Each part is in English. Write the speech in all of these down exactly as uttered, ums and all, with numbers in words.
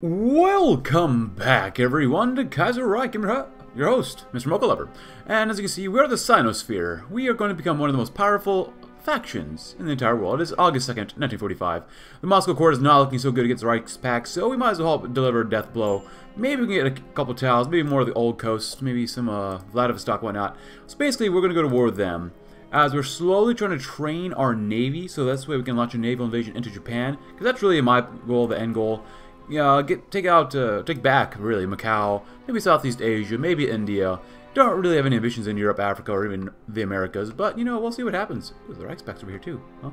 Welcome back, everyone, to Kaiser Reich, your host, Mister Mochalover. And as you can see, we are the Sinosphere. We are going to become one of the most powerful factions in the entire world. It is August second, nineteen forty-five. The Moscow Court is not looking so good against the Reichspecs, so we might as well help deliver a death blow. Maybe we can get a couple towels, maybe more of the old coast, maybe some uh, Vladivostok, whatnot. So basically, we're going to go to war with them. As we're slowly trying to train our navy, so that's the way we can launch a naval invasion into Japan. Because that's really my goal, the end goal. Yeah, get take out, uh, take back, really, Macau, maybe Southeast Asia, maybe India. Don't really have any ambitions in Europe, Africa, or even the Americas, but, you know, we'll see what happens. Ooh, the Reichspecs over here, too, huh?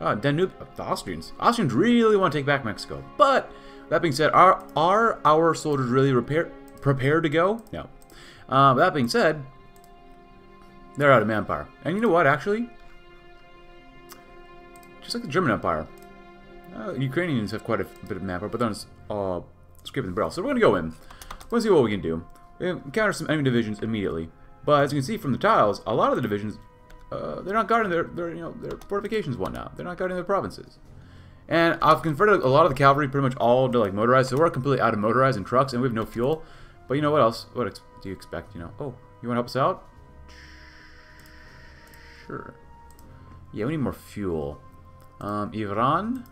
Uh, Danube, uh, the Austrians. Austrians really want to take back Mexico, but, that being said, are, are our soldiers really repair, prepared to go? No. Uh, but that being said, they're out of manpower. And you know what, actually? Just like the German Empire. Uh, Ukrainians have quite a bit of manpower, but they're uh, scraping the barrel. So we're going to go in. We'll see what we can do. We encounter some enemy divisions immediately, but as you can see from the tiles, a lot of the divisions uh, they're not guarding their, their you know their fortifications and whatnot. They're not guarding their provinces. And I've converted a lot of the cavalry, pretty much all to like motorized. So we're completely out of motorized and trucks, and we have no fuel. But you know what else? What ex do you expect? You know? Oh, you want to help us out? Sure. Yeah, we need more fuel. Um, Iran.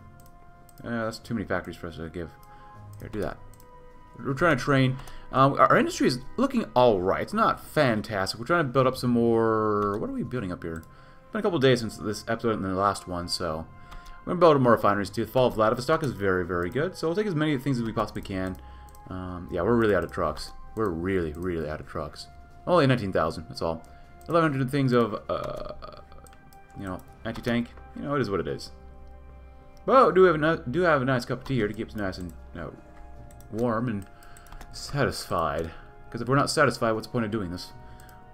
Uh, that's too many factories for us to give. Here, do that. We're trying to train. Um, our industry is looking alright. It's not fantastic. We're trying to build up some more... What are we building up here? It's been a couple days since this episode and the last one, so... We're going to build up more refineries, too. The fall of Vladivostok is very, very good. So we'll take as many things as we possibly can. Um, yeah, we're really out of trucks. We're really, really out of trucks. Only nineteen thousand, that's all. eleven hundred things of, uh... you know, anti-tank. You know, it is what it is. Well, do we have a, do have a nice cup of tea here to keep us nice and you know, warm and satisfied. Because if we're not satisfied, what's the point of doing this?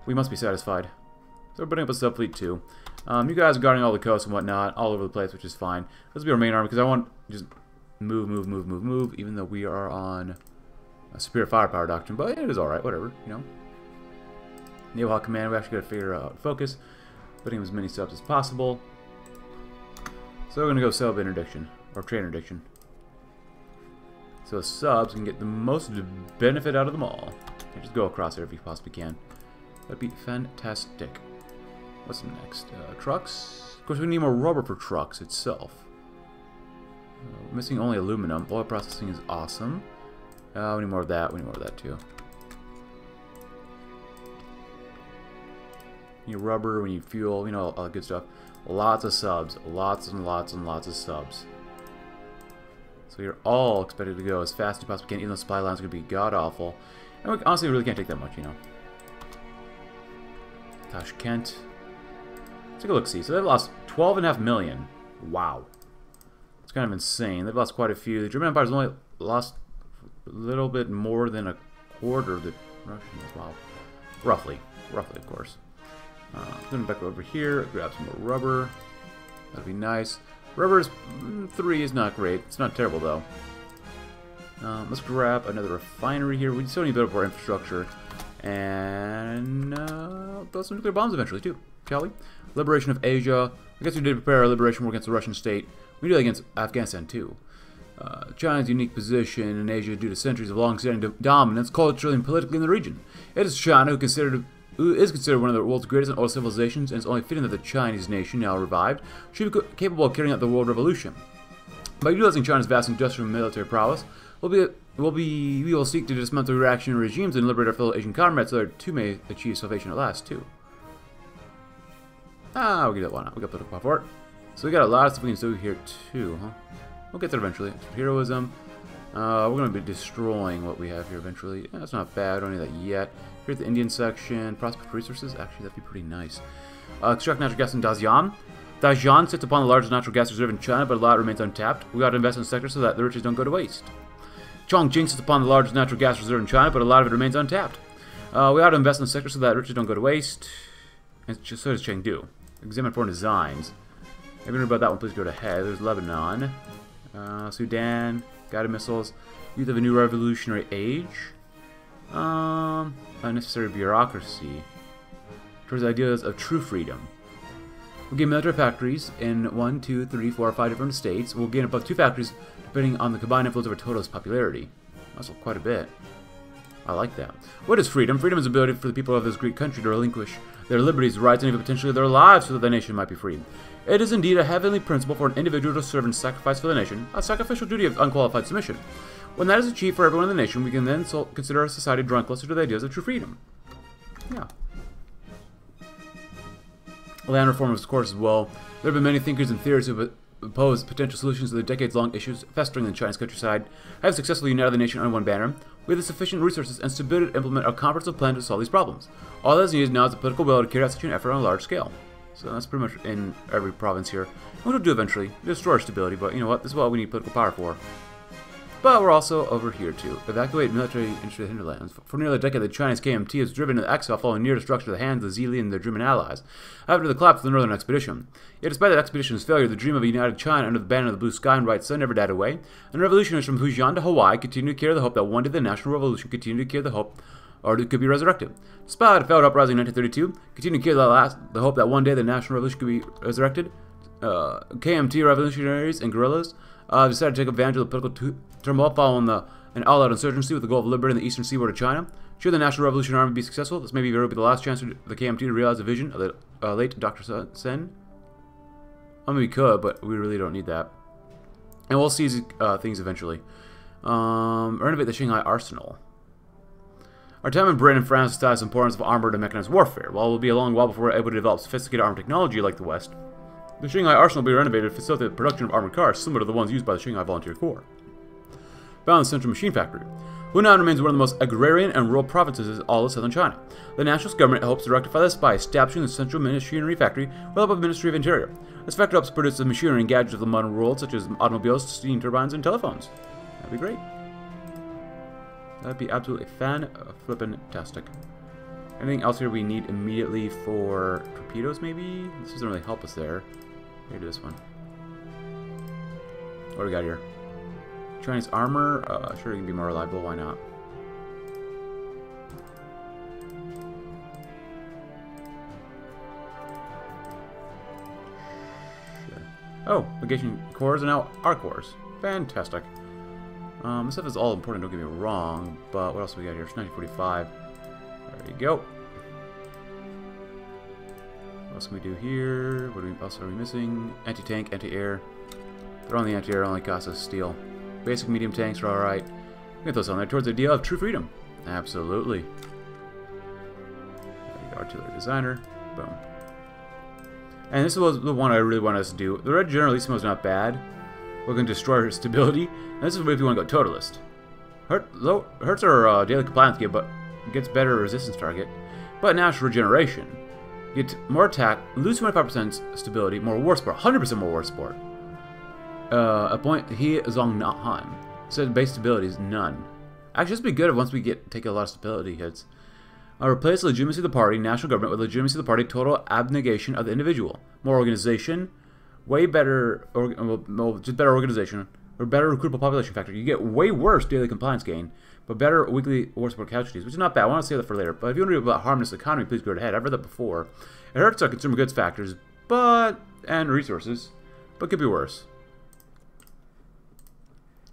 We must be satisfied. So we're putting up a sub fleet too. Um, you guys are guarding all the coasts and whatnot, all over the place, which is fine. Let's be our main army because I want to just move, move, move, move, move. Even though we are on a superior firepower doctrine, but it is all right, whatever, you know. Naval Hawk Command, we actually got to figure out how to focus, putting as many subs as possible. So we're going to go sub interdiction, or trade interdiction. So subs can get the most benefit out of them all. Okay, just go across there if you possibly can. That'd be fantastic. What's next? Uh, trucks? Of course we need more rubber for trucks itself. Uh, missing only aluminum. Oil processing is awesome. Uh, we need more of that. We need more of that too. We need rubber, we need fuel, you know, all, all that good stuff. Lots of subs. Lots and lots and lots of subs. So we are all expected to go as fast as possible, even though supply lines are going to be god-awful. And we honestly really can't take that much, you know. Tashkent. Let's take a look-see. So they've lost twelve point five million. Wow. It's kind of insane. They've lost quite a few. The German Empire's only lost a little bit more than a quarter of the Russians. Wow. Roughly. Roughly, of course. Uh, going back over here, grab some more rubber. That'd be nice. Rubber's three is not great. It's not terrible though. Um, let's grab another refinery here. We still need a bit of our infrastructure, and uh, throw some nuclear bombs eventually too, shall we? Liberation of Asia. I guess we did prepare our liberation war against the Russian state. We did it against Afghanistan too. Uh, China's unique position in Asia due to centuries of long-standing dominance, culturally and politically in the region. It is China who considered. Who is considered one of the world's greatest and oldest civilizations, and it's only fitting that the Chinese nation, now revived, should be capable of carrying out the world revolution. By utilizing China's vast industrial and military prowess, we'll be, we'll be, we will seek to dismantle reactionary regimes and liberate our fellow Asian comrades so that too may achieve salvation at last, too. Ah, we'll get that one out. We'll get that one for it. So we got a lot of stuff we can do here, too, huh? We'll get there eventually. Heroism. Uh, we're going to be destroying what we have here eventually. Yeah, that's not bad. I don't need that yet. Here at the Indian section, prospect resources. Actually, that'd be pretty nice. Uh, extract natural gas in Dazian. Dazian sits upon the largest natural gas reserve in China, but a lot remains untapped. We got to invest in the sector so that the riches don't go to waste. Chongqing sits upon the largest natural gas reserve in China, but a lot of it remains untapped. Uh, we ought to invest in the sector so that riches don't go to waste. And so does Chengdu. Examine foreign designs. If you know about that one, please go to head. There's Lebanon. Uh, Sudan. Guided missiles. Youth of a new revolutionary age. Um, unnecessary bureaucracy. Towards ideas of true freedom. We'll gain military factories in one, two, three, four, five different states. We'll gain above two factories to depending on the combined influence of a toto's popularity. That's quite a bit. I like that. What is freedom? Freedom is the ability for the people of this great country to relinquish their liberties, rights, and even potentially their lives so that the nation might be free. It is indeed a heavenly principle for an individual to serve and sacrifice for the nation, a sacrificial duty of unqualified submission. When that is achieved for everyone in the nation, we can then so consider a society drawn closer to the ideas of true freedom. Yeah. Land reform, of course, as well. There have been many thinkers and theorists who have opposed potential solutions to the decades-long issues festering in the Chinese countryside, have successfully united the nation under one banner. We have the sufficient resources and stability to implement a comprehensive plan to solve these problems. All that is needed now is the political will to carry out such an effort on a large scale. So that's pretty much in every province here. What we'll do eventually, destroy our stability, but you know what, this is what we need political power for. But we're also over here too. Evacuate military into the hinterlands. For nearly a decade, the Chinese K M T has driven into exile following near destruction of the hands of the Zili and their German allies, after the collapse of the Northern Expedition. Yet despite that expedition's failure, the dream of a united China under the banner of the blue sky and bright sun never died away, and revolutionaries from Fujian to Hawaii continue to carry the hope that one day the national revolution continued to carry the hope or it could be resurrected. Despite a failed uprising in nineteen thirty-two, continue to carry the, last, the hope that one day the national revolution could be resurrected, uh, K M T revolutionaries and guerrillas Uh, decided to take advantage of the political turmoil following the, an all-out insurgency with the goal of liberating the eastern seaboard of China. Should the National Revolutionary Army be successful, this may be the last chance for the K M T to realize the vision of the uh, late Doctor Sen. I mean, we could, but we really don't need that. And we'll seize uh, things eventually. Um, renovate the Xinghai Arsenal. Our time in Britain and France has taught us the importance of armored and mechanized warfare. While it will be a long while before we're able to develop sophisticated armored technology like the West, the Xinghai Arsenal will be renovated to facilitate the production of armored cars similar to the ones used by the Xinghai Volunteer Corps. Found in the Central Machine Factory. Hunan remains one of the most agrarian and rural provinces in all of southern China. The nationalist government hopes to rectify this by establishing the Central Machinery Factory with the help of the Ministry of Interior. This factory helps produce the machinery and gadgets of the modern world, such as automobiles, steam turbines, and telephones. That'd be great. That'd be absolutely fan-flippin-tastic. Anything else here we need immediately for torpedoes, maybe? This doesn't really help us there. Here, do this one. What do we got here? Chinese armor? Uh, sure, it can be more reliable. Why not? Sure. Oh, legation cores and now our cores. Fantastic. Um, this stuff is all important, don't get me wrong, but what else do we got here? It's nineteen forty-five. There you go. What else can we do here? What else are we missing? Anti-tank, anti-air. They're on the anti-air, only costs us steel. Basic medium tanks are alright. Get those on there towards the idea of true freedom. Absolutely. There you go, artillery designer. Boom. And this was the one I really wanted us to do. The Red Generalissimo is not bad. We're going to destroy her stability. And this is if you want to go totalist. Hurt, low, hurts her uh, daily compliance gear, but gets better resistance target. But natural regeneration. Get more attack, lose twenty-five percent stability, more war support, one hundred percent more war support. Uh, appoint He Zongnan. So base stability is none. Actually, this would be good once we get take a lot of stability hits. Uh, replace legitimacy of the party, national government, with legitimacy of the party, total abnegation of the individual. More organization, way better, or, well, just better organization, or better recruitable population factor. You get way worse daily compliance gain, but better weekly war support casualties, which is not bad. I want to save that for later. But if you want to read about harmless economy, please go ahead. I've read that before. It hurts our consumer goods factors, but and resources, but could be worse.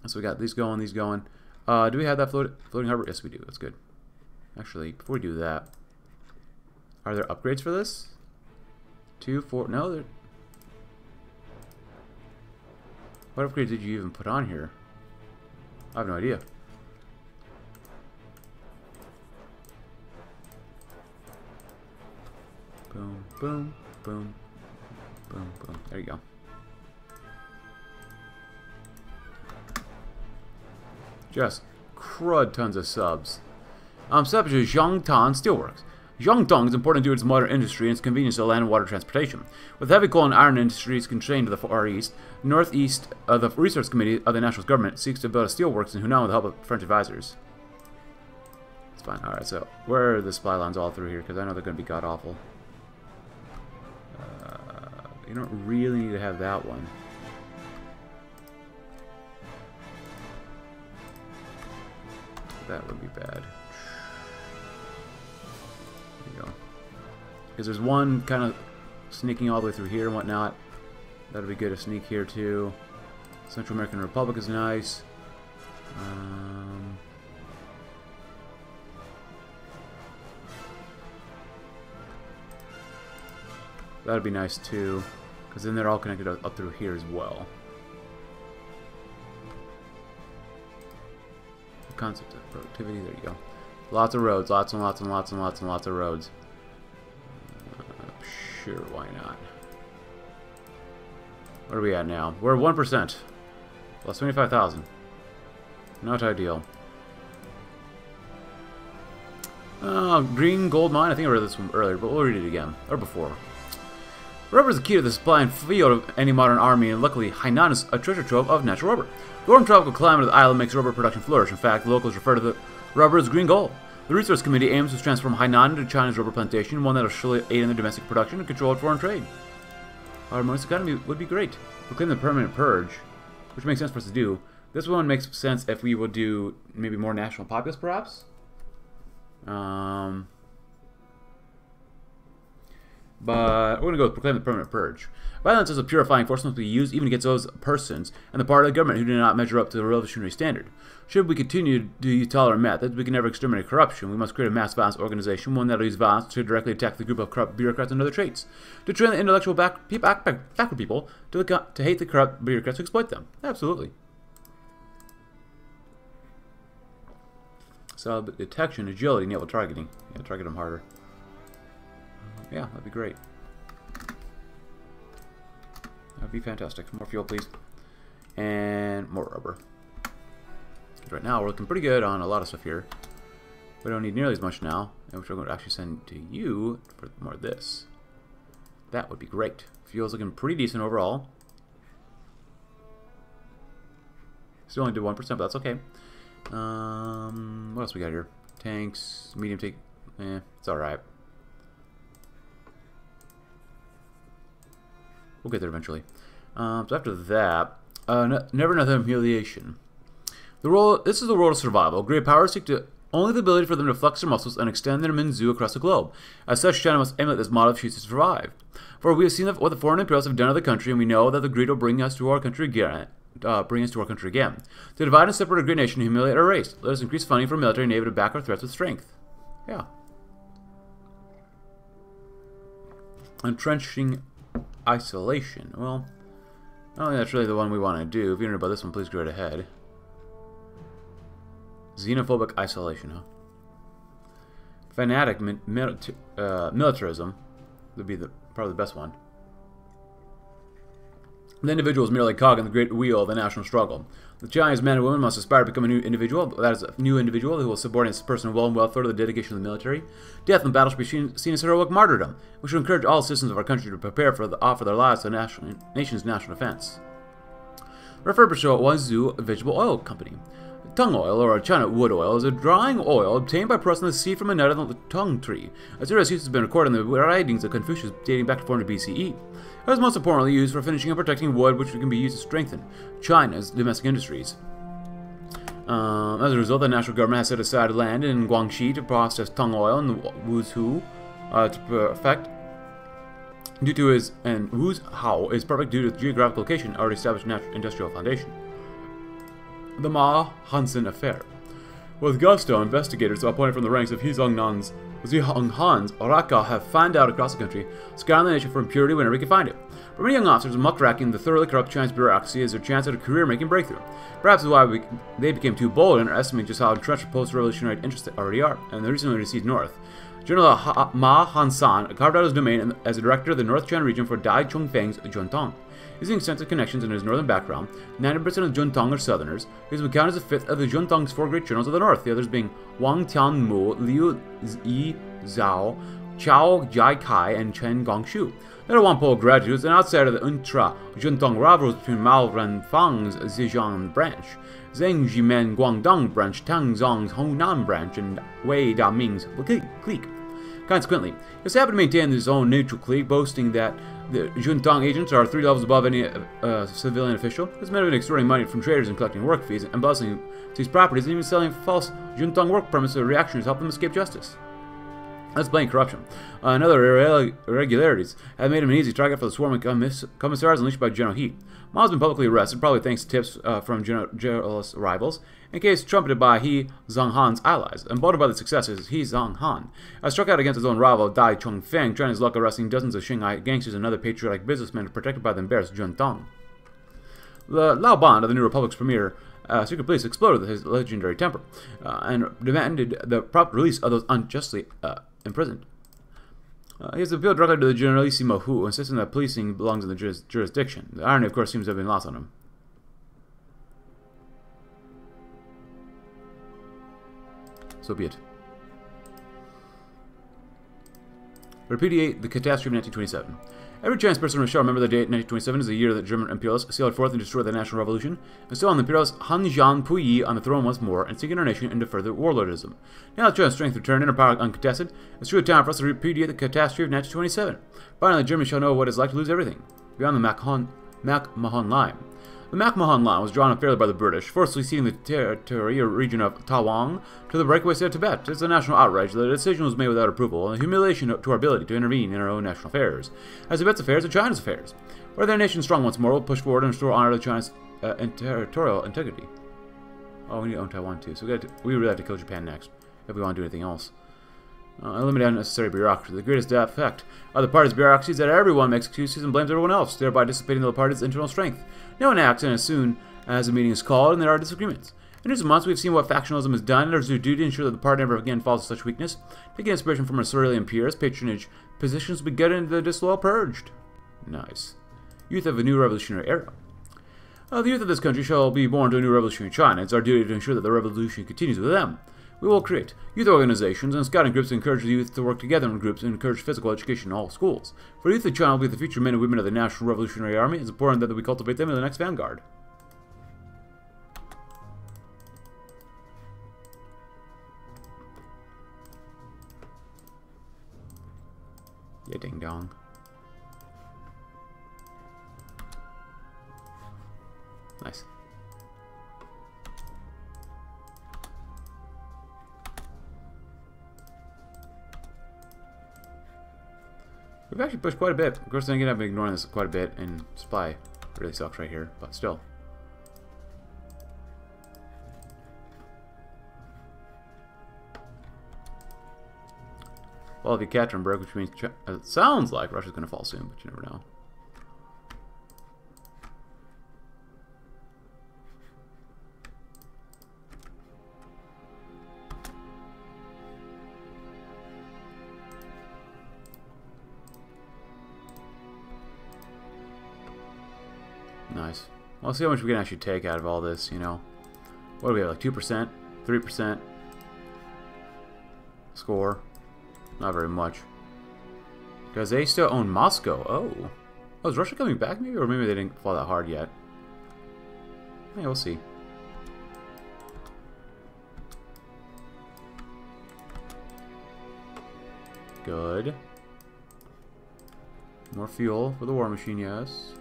So we got these going, these going. Uh, do we have that float, floating harbor? Yes, we do. That's good. Actually, before we do that, are there upgrades for this? Two, four. No. There, what upgrade did you even put on here? I have no idea. Boom, boom, boom, boom, boom. There you go. Just crud tons of subs. Um, sub is Zhongtan Steelworks. Zhongtan is important due to its modern industry and its convenience to land and water transportation. With heavy coal and iron industries constrained to the Far East, northeast of the Resource Committee of the Nationalist Government seeks to build a steelworks in Hunan with the help of French advisors. It's fine. Alright, so where are the supply lines all through here? Because I know they're going to be god-awful. You don't really need to have that one. That would be bad. There you go. Because there's one kind of sneaking all the way through here and whatnot. That'd be good to sneak here too. Central American Republic is nice. Um, that would be nice too, because then they're all connected up through here as well. The concept of productivity, there you go. Lots of roads, lots and lots and lots and lots and lots of roads. Uh, sure, why not? What are we at now? We're at one percent. Plus twenty-five thousand. Not ideal. Uh, green gold mine. I think I read this one earlier, but we'll read it again. Or before. Rubber is the key to the supply and field of any modern army, and luckily Hainan is a treasure trove of natural rubber. The warm tropical climate of the island makes rubber production flourish. In fact, locals refer to the rubber as green gold. The Resource Committee aims to transform Hainan into China's rubber plantation, one that will surely aid in their domestic production and control foreign trade. Our harmonious economy would be great. We'll claim the permanent purge, which makes sense for us to do. This one makes sense if we will do maybe more national populace, perhaps. Um, but we're going to go with proclaim the permanent purge. Violence as a purifying force must be used even against those persons and the part of the government who do not measure up to the revolutionary standard. Should we continue to use tolerant methods, we can never exterminate corruption. We must create a mass violence organization, one that will use violence to directly attack the group of corrupt bureaucrats and other traits. To train the intellectual back, pe back, back, backward people to, to hate the corrupt bureaucrats who exploit them. Absolutely. So detection, agility, naval targeting. Yeah, target them harder. Yeah, that'd be great. That'd be fantastic. More fuel, please. And more rubber. Right now, we're looking pretty good on a lot of stuff here. We don't need nearly as much now, which we're going to actually send to you for more of this. That would be great. Fuel's looking pretty decent overall. Still only did one percent, but that's okay. Um, what else we got here? Tanks, medium tank. Eh, it's alright. We'll get there eventually. Um, so after that, uh, no, never another humiliation. The role, this is the world of survival. Great powers seek to only the ability for them to flex their muscles and extend their Minzu across the globe. As such, China must emulate this model if she is to survive. For we have seen what the foreign imperials have done to the country, and we know that the greed will bring us to our country again. Uh, bring us to our country again. To divide and separate a great nation, humiliate our race. Let us increase funding for military and navy to back our threats with strength. Yeah. Entrenching isolation. Well, I don't think that's really the one we want to do. If you don't know about this one, please go right ahead. Xenophobic isolation, huh? Fanatic mi mil uh, militarism would be the probably the best one. The individual is merely a cog in the great wheel of the national struggle. The Chinese man and woman must aspire to become a new individual. That is a new individual who will subordinate his personal well and welfare to the dedication of the military. Death in battle should be seen, seen as heroic martyrdom. We should encourage all citizens of our country to prepare for the offer their lives to the national, nation's national defense. Refurbish Wuzhou Vegetable Oil Company. Tung oil, or China wood oil, is a drying oil obtained by pressing the seed from a nut on the tung tree. A serious use has been recorded in the writings of Confucius dating back to four hundred B C E. It was most importantly used for finishing and protecting wood, which can be used to strengthen China's domestic industries. Um, as a result, the national government has set aside land in Guangxi to process tung oil and Wuzhou uh, to perfect. Due to his and Wuzhou is perfect due to its geographic location, already established natural industrial foundation. The Ma Hansen affair. With gusto, investigators appointed from the ranks of He Zongnan's, Zhongnan's, Oraka have fanned out across the country, scouring the nation for impurity whenever he can find it. For many young officers, muckracking the thoroughly corrupt Chinese bureaucracy is their chance at a career-making breakthrough. Perhaps why we, they became too bold and underestimated just how entrenched post-revolutionary interests they already are, and they recently receded north. General ha Ma Hansen carved out his domain as a director of the North China region for Dai Chongfeng's Jun Tong. Using extensive connections in his northern background, ninety percent of Jun Tong are southerners. He has been counted as a fifth of the Jun Tong's four great generals of the north, the others being Wang Tianmu, Liu Yi Zhao, Chao Jaikai, and Chen Gongshu. They are Wampo graduates and outside of the Untra Jun Tong rivals between Mao Renfang's Zhejiang branch, Zheng Jimen Guangdong branch, Tang Zong's Hunan branch, and Wei Daming's clique. Consequently, it's happened to maintain his own neutral clique, boasting that the Juntong agents are three levels above any uh, civilian official. This man has been extorting money from traders and collecting work fees and embezzling these properties and even selling false Juntong work permits to the reactionaries to help them escape justice. That's blatant corruption. Uh, another irregularities have made him an easy target for the swarm of commiss commissars unleashed by General He. Ma's been publicly arrested, probably thanks to tips uh, from jealous rivals, in a case trumpeted by He Zonghan's allies. Emboldened by the successes, He Zonghan has struck out against his own rival Dai Chongfeng, trying his luck arresting dozens of Xinghai gangsters and other patriotic businessmen protected by the embarrassed Jun Tong. The Lao Ban of the New Republic's premier Uh, secret police exploded his legendary temper uh, and demanded the prompt release of those unjustly uh, imprisoned. Uh, he has appealed directly to the Generalissimo, who insisted that policing belongs in the juris jurisdiction. The irony, of course, seems to have been lost on him. So be it. Repudiate the catastrophe of nineteen twenty-seven. Every chance person shall remember the date nineteen twenty-seven is the year that German imperialists sailed forth and destroyed the national revolution, and still on the imperialist Han Zhan Puyi on the throne once more, and sinking our nation into further warlordism. Now that China's strength returned and her power uncontested, it's truly time for us to repudiate the catastrophe of nineteen twenty-seven. Finally, Germany shall know what it's like to lose everything. Beyond the Mac Mahon Line. The Mac Mahon Line was drawn unfairly by the British, forcibly ceding the territory or region of Taiwan to the breakaway state of Tibet. It's a national outrage that the decision was made without approval, and a humiliation to our ability to intervene in our own national affairs, as Tibet's affairs are China's affairs. Whether their nation strong once more, will push forward and restore honor to China's uh, territorial integrity. Oh, we need to own Taiwan too, so we, got to, we really have to kill Japan next, if we want to do anything else. Uh, eliminate unnecessary bureaucracy. The greatest effect of the party's bureaucracy is that everyone makes excuses and blames everyone else, thereby dissipating the party's internal strength. No one acts as soon as a meeting is called and there are disagreements. In recent months, we have seen what factionalism has done, and it is our duty to ensure that the party never again falls to such weakness. Taking inspiration from our Cerulean peers, patronage positions we get into the disloyal purged. Nice. Youth of a new revolutionary era. Uh, the youth of this country shall be born to a new revolutionary China. It's our duty to ensure that the revolution continues with them. We will create youth organizations and scouting groups to encourage the youth to work together in groups and encourage physical education in all schools. For the youth of China will be the future men and women of the National Revolutionary Army. It's important that we cultivate them in the next vanguard. Yeah, ding dong. Nice. We've actually pushed quite a bit. Of course, then again, I've been ignoring this quite a bit, and supply really sucks right here, but still. Well, the Ekaterinburg, which means it sounds like Russia's going to fall soon, but you never know. Nice. Well, see how much we can actually take out of all this, you know. What do we have, like two percent? three percent? Score? Not very much. Because they still own Moscow. Oh. Oh, is Russia coming back maybe? Or maybe they didn't fall that hard yet. Yeah, we'll see. Good. More fuel for the war machine, yes.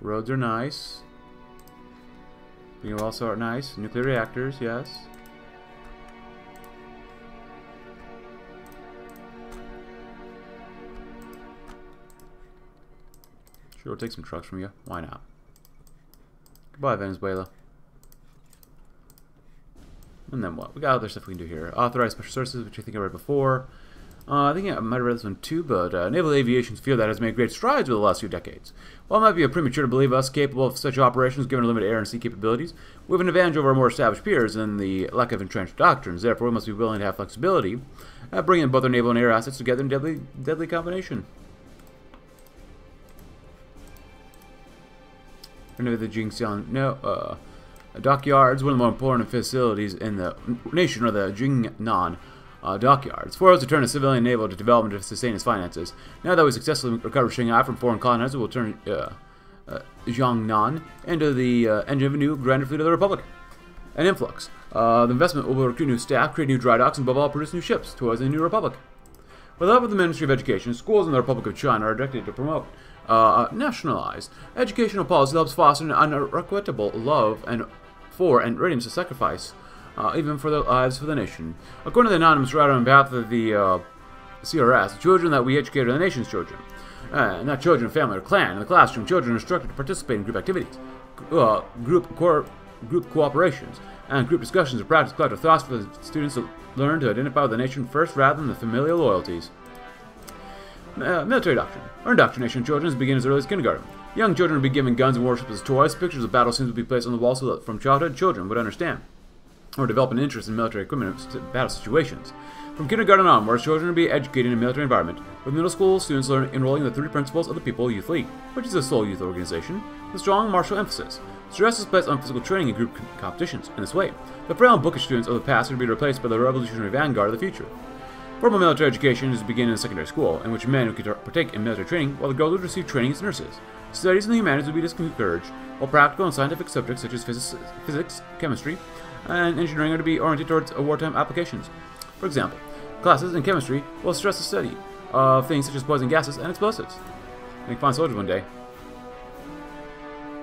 Roads are nice. We also are nice. Nuclear reactors, yes. Sure, we'll take some trucks from you. Why not? Goodbye, Venezuela. And then what? We got other stuff we can do here. Authorized special services, which I think I read before. Uh, I think I might have read this one too, but uh, naval aviation's field that has made great strides over the last few decades. While it might be premature to believe us capable of such operations given our limited air and sea capabilities, we have an advantage over our more established peers in the lack of entrenched doctrines. Therefore, we must be willing to have flexibility, uh, bringing both our naval and air assets together in deadly, deadly combination. Renovate the Jingxiang. No, uh, dockyards, one of the more important facilities in the nation, are the Jingnan. Uh, dockyards. For us to turn a civilian naval to development to sustain its finances. Now that we successfully recovered Shanghai from foreign colonizers, we will turn uh, uh, Zhongnan into the uh, engine of a new grander fleet of the Republic. An influx. Uh, the investment will recruit new staff, create new dry docks, and above all, produce new ships towards a new Republic. With the help of the Ministry of Education, schools in the Republic of China are directed to promote uh, nationalized educational policy that helps foster an unrequital love and for and readiness to sacrifice. uh, even for their lives for the nation. According to the anonymous writer on behalf of the uh, C R S, children that we educate are the nation's children. Uh, not children, family, or clan. In the classroom, children are instructed to participate in group activities, uh, group, co group cooperations, and group discussions to practice collective thoughts for the students to learn to identify with the nation first rather than the familial loyalties. Uh, military doctrine. Our indoctrination of children begins as early as kindergarten. Young children will be given guns and warships as toys. Pictures of battle scenes will be placed on the wall so that from childhood children would understand or develop an interest in military equipment and battle situations. From kindergarten onwards, children will be educated in a military environment, with middle school students learn enrolling in the three principles of the People Youth League, which is a sole youth organization, with strong martial emphasis. Stress is placed on physical training and group competitions. In this way, the frail and bookish students of the past would be replaced by the revolutionary vanguard of the future. Formal military education is beginning in secondary school, in which men could partake in military training, while the girls would receive training as nurses. Studies in the humanities would be discouraged, while practical and scientific subjects such as physics, physics chemistry, and engineering are to be oriented towards wartime applications. For example, classes in chemistry will stress the study of things such as poison gases and explosives. Make fine soldiers one day.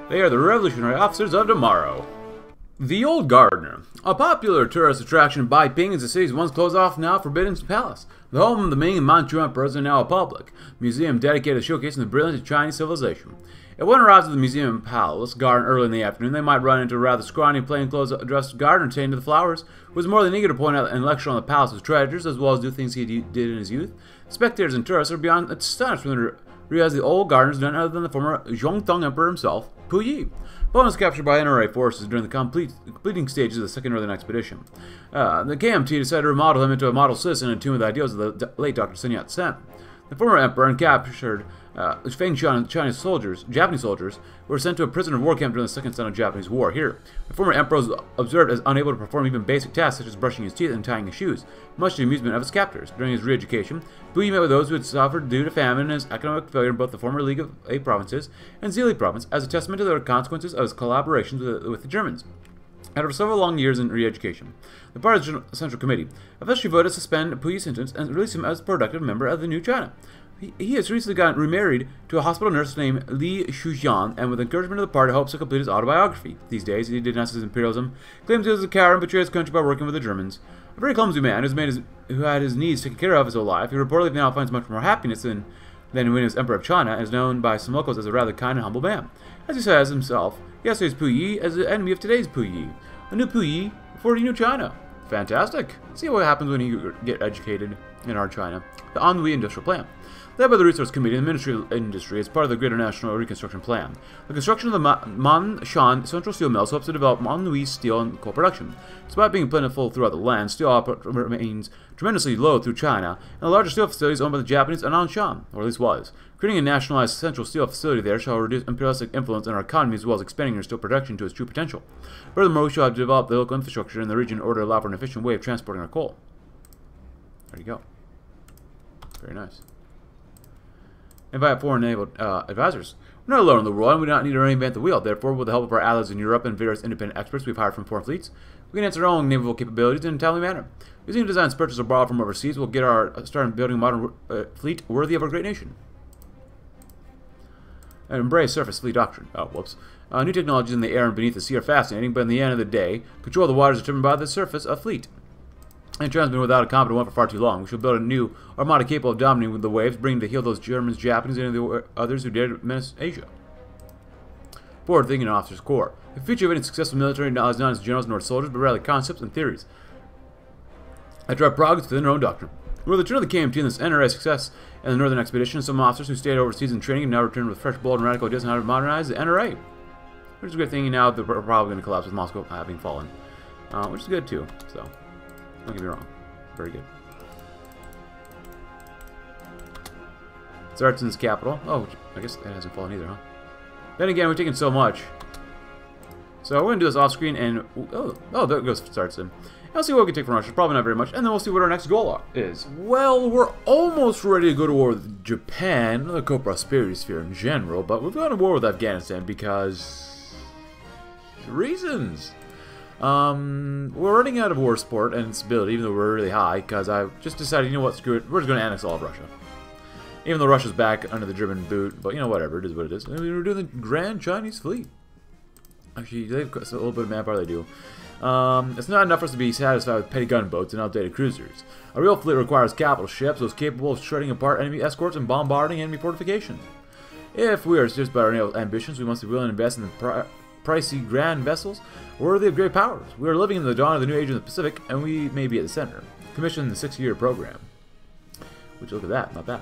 They are the revolutionary officers of tomorrow. The Old Gardener. A popular tourist attraction in Beiping is the city's once closed-off, now forbidden palace. The home of the Ming and Manchu emperors are now a public museum dedicated to showcasing the brilliance of Chinese civilization. If one arrives at the museum palace garden early in the afternoon, they might run into a rather scrawny, plain-clothes-dressed gardener tending to the flowers, who was more than eager to point out and lecture on the palace's treasures as well as do things he did in his youth. Spectators and tourists are beyond astonished when they realize the Old Gardener is none other than the former Jun Tong emperor himself, Puyi. Poland was captured by N R A forces during the complete, completing stages of the Second Northern Expedition. Uh, the K M T decided to remodel him into a model citizen in tune with the ideals of the late Doctor Sun Yat-sen. The former emperor and captured uh, Feng Shan Chinese soldiers, Japanese soldiers, wuld were sent to a prisoner of war camp during the Second Sino-Japanese War. Here, the former emperor was observed as unable to perform even basic tasks such as brushing his teeth and tying his shoes, much to the amusement of his captors. During his re-education, Puyi met with those who had suffered due to famine and his economic failure in both the former League of Eight Provinces and Zili province as a testament to the consequences of his collaborations with the, with the Germans. After several long years in re-education, the party's Central Committee officially voted to suspend Puyi's sentence and release him as a productive member of the New China. He, he has recently gotten remarried to a hospital nurse named Li Shujian, and with encouragement of the party, hopes to complete his autobiography. These days, he denounces imperialism, claims he was a coward and betrayed his country by working with the Germans. A very clumsy man who's made his, who had his needs taken care of his whole life, he reportedly now finds much more happiness than, than when he was Emperor of China, and is known by some locals as a rather kind and humble man. As he says himself, yesterday's Puyi as the enemy of today's Puyi. A new Puyi for a new China. Fantastic. See what happens when you get educated in our China. The Anhui Industrial Plan. Led by the Resource Committee and the Ministry of Industry as part of the Greater National Reconstruction Plan. The construction of the Man Shan Central Steel Mills hopes to develop Anhui steel and coal production. Despite being plentiful throughout the land, steel output remains tremendously low through China, and the larger steel facilities owned by the Japanese are Nanshan, or at least was. Creating a nationalized central steel facility there shall reduce imperialistic influence in our economy as well as expanding our steel production to its true potential. Furthermore, we shall have developed the local infrastructure in the region in order to allow for an efficient way of transporting our coal. There you go. Very nice. Invite foreign naval uh, advisors. We're not alone in the world, and we do not need to reinvent the wheel. Therefore, with the help of our allies in Europe and various independent experts we've hired from foreign fleets, we can enhance our own naval capabilities in a timely manner. Using designs purchased or borrowed from overseas, we'll get our start in building a modern uh, fleet worthy of our great nation. And embrace surface fleet doctrine. Oh, whoops. Uh, new technologies in the air and beneath the sea are fascinating, but in the end of the day, control of the waters is determined by the surface of fleet. And China's been without a competent one for far too long. We should build a new armada capable of dominating with the waves, bringing to heel those Germans, Japanese, and the others who dared menace Asia. Forward-thinking officers' corps. The future of any successful military knowledge is not as generals nor soldiers, but rather concepts and theories that drive progress within their own doctrine. With the return of the K M T and this N R A success and the Northern Expedition, some officers who stayed overseas in training have now returned with fresh blood and radical ideas on how to modernize the N R A. Which is a good thing now that we're probably going to collapse with Moscow having fallen, uh, which is good too. So. Don't get me wrong. Very good. Tsaritsyn's capital. Oh, I guess that hasn't fallen either, huh? Then again, we've taken so much. So we're going to do this off screen and... Oh, oh there goes Tsaritsyn. And we'll see what we can take from Russia. Probably not very much. And then we'll see what our next goal is. Well, we're almost ready to go to war with Japan. The co-prosperity sphere in general. But we've gone to war with Afghanistan because... reasons. Um, we're running out of war support and stability, even though we're really high, because I just decided, you know what, screw it, we're just going to annex all of Russia. Even though Russia's back under the German boot, but, you know, whatever, it is what it is. I mean, we're doing the Grand Chinese Fleet. Actually, they've got a little bit of manpower, they do. Um, it's not enough for us to be satisfied with petty gunboats and outdated cruisers. A real fleet requires capital ships, so it's capable of shredding apart enemy escorts and bombarding enemy fortifications. If we are serious about our ambitions, we must be willing to invest in the pri pricey grand vessels worthy of great powers. We are living in the dawn of the new age in the Pacific, and we may be at the center. Commission the six-year program. Which, look at that, not bad.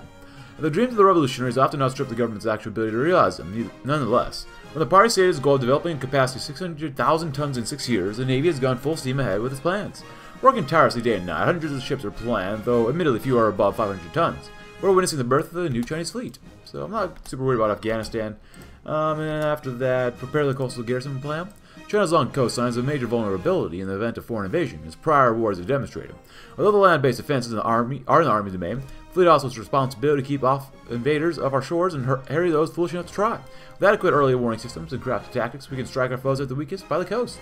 The dreams of the revolutionaries often outstrip the government's actual ability to realize them, nonetheless. When the party stated its goal of developing a capacity of six hundred thousand tons in six years, the Navy has gone full steam ahead with its plans. Working tirelessly day and night, hundreds of ships are planned, though admittedly few are above five hundred tons. We're witnessing the birth of the new Chinese fleet. So I'm not super worried about Afghanistan. Um, and then after that, prepare the coastal garrison plan. China's long coast signs a major vulnerability in the event of foreign invasion, as prior wars have demonstrated. Although the land-based offenses in the army are in the army's domain, the fleet also has responsibility to keep off invaders of our shores and harry those foolish enough to try. With adequate early warning systems and crafty tactics, we can strike our foes at the weakest by the coast.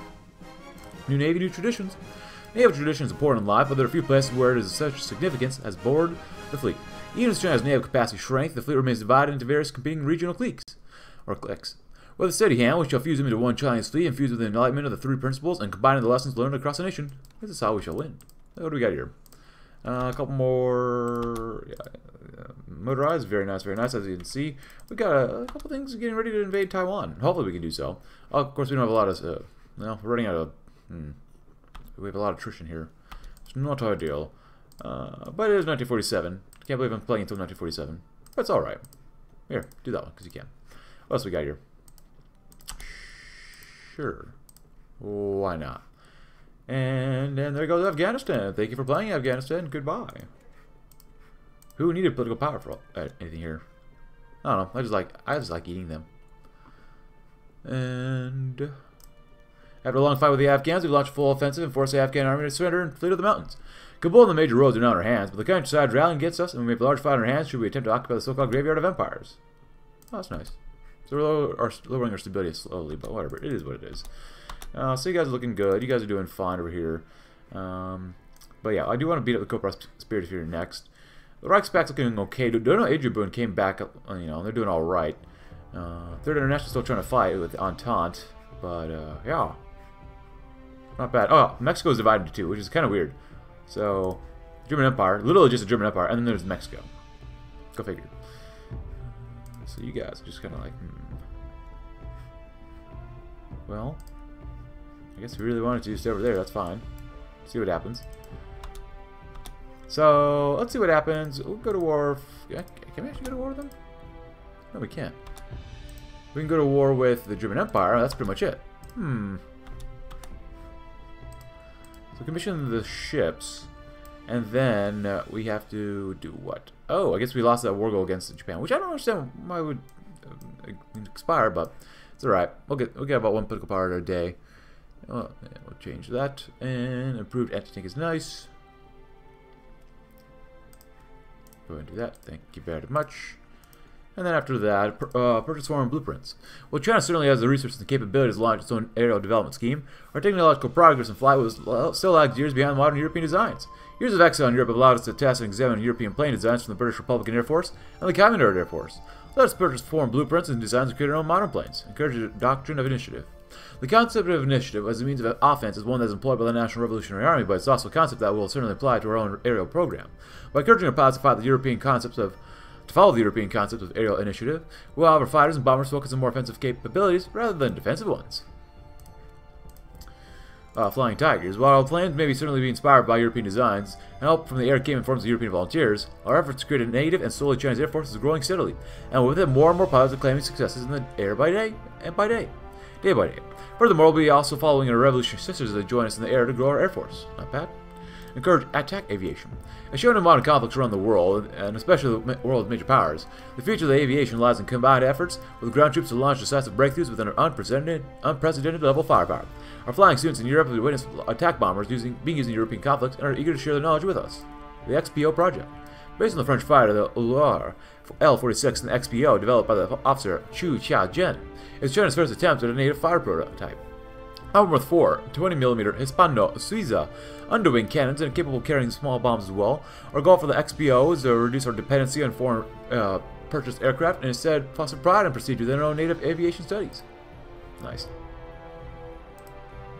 New Navy, new traditions. Naval tradition is important in life, but there are few places where it is of such significance as aboard the fleet. Even as China's naval capacity shrank, the fleet remains divided into various competing regional cliques. Or cliques. With a steady hand, we shall fuse them into one Chinese fleet, infused with the enlightenment of the three principles, and combining the lessons learned across the nation. This is how we shall win. What do we got here? Uh, a couple more... Yeah, yeah, motorized. Very nice, very nice. As you can see, we got a, a couple things getting ready to invade Taiwan. Hopefully we can do so. Oh, of course, we don't have a lot of... Uh, no, we're running out of... Hmm, we have a lot of attrition here. It's not ideal. Uh, but it is nineteen forty-seven. Can't believe I'm playing until nineteen forty-seven. But it's alright. Here, do that one, because you can. What else we got here? Sure. Why not? And and there goes Afghanistan. Thank you for playing, Afghanistan. Goodbye. Who needed political power for uh, anything here? I don't know. I just like I just like eating them. And after a long fight with the Afghans, we launched a full offensive and forced the Afghan army to surrender and flee to the mountains. Kabul and the major roads are not in our hands, but the countryside rallying gets us, and we make a large fight in our hands should we attempt to occupy the so-called graveyard of empires. Oh, that's nice. So we're lowering our, lowering our stability slowly, but whatever. It is what it is. Uh, so you guys are looking good. You guys are doing fine over here. Um, but yeah, I do want to beat up the Copra Spirit here next. The Reichspecs looking okay. Dono Adrian came back up, you know, they're doing alright. Uh, Third International still trying to fight with Entente, but uh, yeah. Not bad. Oh, Mexico's divided into two, which is kind of weird. So, German Empire, literally just a German Empire, and then there's Mexico. Go figure. So you guys are just kind of like, hmm. Well, I guess we really wanted to just stay over there, that's fine. See what happens. So, let's see what happens. We'll go to war. Can we actually go to war with them? No, we can't. We can go to war with the German Empire. That's pretty much it. Hmm. So commission the ships, and then uh, we have to do what? Oh, I guess we lost that war goal against Japan, which I don't understand why it would uh, expire, but it's alright. We'll get, we'll get about one political power a day. Oh, yeah, we'll change that, and improved anti-tank is nice. Go ahead and do that, thank you very much. And then after that, uh, purchase foreign blueprints. Well, China certainly has the resources and capabilities to launch its own aerial development scheme. Our technological progress in flight was still lags years behind modern European designs. Years of exile in Europe allowed us to test and examine European plane designs from the British Republican Air Force and the Communist Air Force. Let us purchase foreign blueprints and designs to create our own modern planes. Encourage the doctrine of initiative. The concept of initiative as a means of offense is one that is employed by the National Revolutionary Army, but it's also a concept that will certainly apply to our own aerial program. By encouraging our pilots to fight the European concepts of To follow the European concept of aerial initiative, we'll have our fighters and bombers focus on more offensive capabilities rather than defensive ones. Uh, flying Tigers. While our plans may be certainly be inspired by European designs, and help from the air came in forms of European volunteers, our efforts to create a native and solely Chinese Air Force is growing steadily, and with it more and more pilots are claiming successes in the air by day and by day, day by day. Furthermore, we'll be also following our revolutionary sisters that join us in the air to grow our Air Force. Not bad. Encourage attack aviation. As shown in modern conflicts around the world, and especially the world's major powers, the future of the aviation lies in combined efforts with ground troops to launch decisive breakthroughs with an unprecedented, unprecedented level of firepower. Our flying students in Europe have witnessed attack bombers using, being used in European conflicts and are eager to share their knowledge with us. The X P O project. Based on the French fighter, the Loire L forty-six and the X P O developed by the officer Chu Chia-jen, is China's first attempt at a native fire prototype. Armored with four twenty millimeter Hispano Suiza underwing cannons and capable of carrying small bombs as well. Our goal for the X P O is to reduce our dependency on foreign uh, purchased aircraft and instead foster pride and procedure within our own native aviation studies. Nice.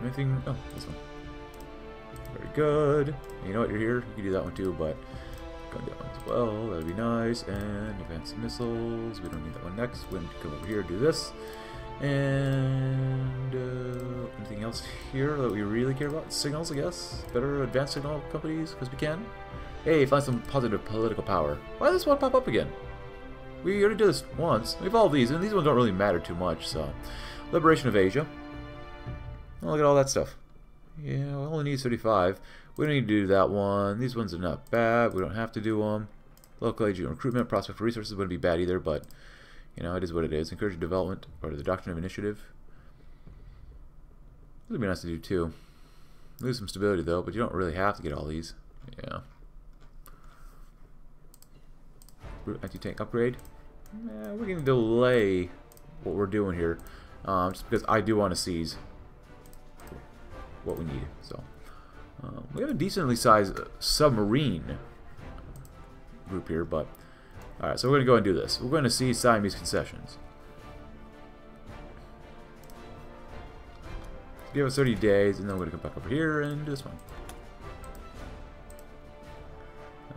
Anything? Oh, this one. Very good. You know what? You're here. You can do that one too, but go do that one as well. That'd be nice. And advanced missiles. We don't need that one next. We're gonna come over here, do this. And uh, anything else here that we really care about? Signals, I guess. Better advanced signal companies because we can. Hey, find some positive political power. Why does this one pop up again? We already did this once. We've all these, and these ones don't really matter too much. So, liberation of Asia. Oh, look at all that stuff. Yeah, we only need thirty-five. We don't need to do that one. These ones are not bad. We don't have to do them. Local agent recruitment, prospect for resources wouldn't be bad either, but. You know, it is what it is. Encourage development, or the doctrine of initiative. It would be nice to do, too. Lose some stability, though, but you don't really have to get all these. Yeah. Anti-tank upgrade. Eh, we're going to delay what we're doing here, um, just because I do want to seize what we need. So, um, we have a decently sized submarine group here, but... Alright, so we're going to go and do this. We're going to see Siamese concessions. So give us thirty days, and then we're going to come back over here and do this one.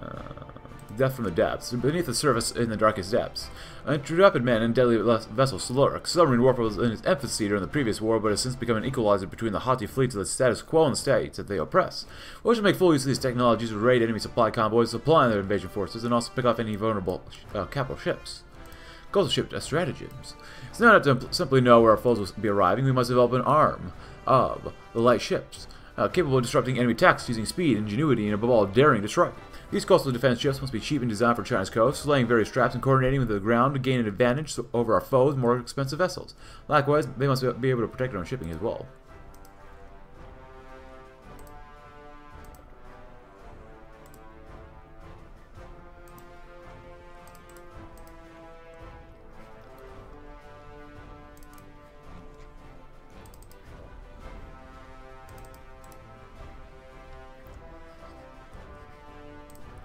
Uh, death from the depths. Beneath the surface in the darkest depths. An intrepid man and deadly vessel Slurk. Submarine warfare was in its emphasis during the previous war, but has since become an equalizer between the haughty fleets of the status quo and the states that they oppress. We should make full use of these technologies to raid enemy supply convoys, supply their invasion forces, and also pick off any vulnerable uh, capital ships. Goals of ship stratagems. It's not enough to simply know where our foes will be arriving. We must develop an arm of the light ships, uh, capable of disrupting enemy attacks using speed, ingenuity, and above all, daring to strike. These coastal defense ships must be cheap and designed for China's coast, slaying various traps and coordinating with the ground to gain an advantage over our foes' more expensive vessels. Likewise, they must be able to protect their own shipping as well.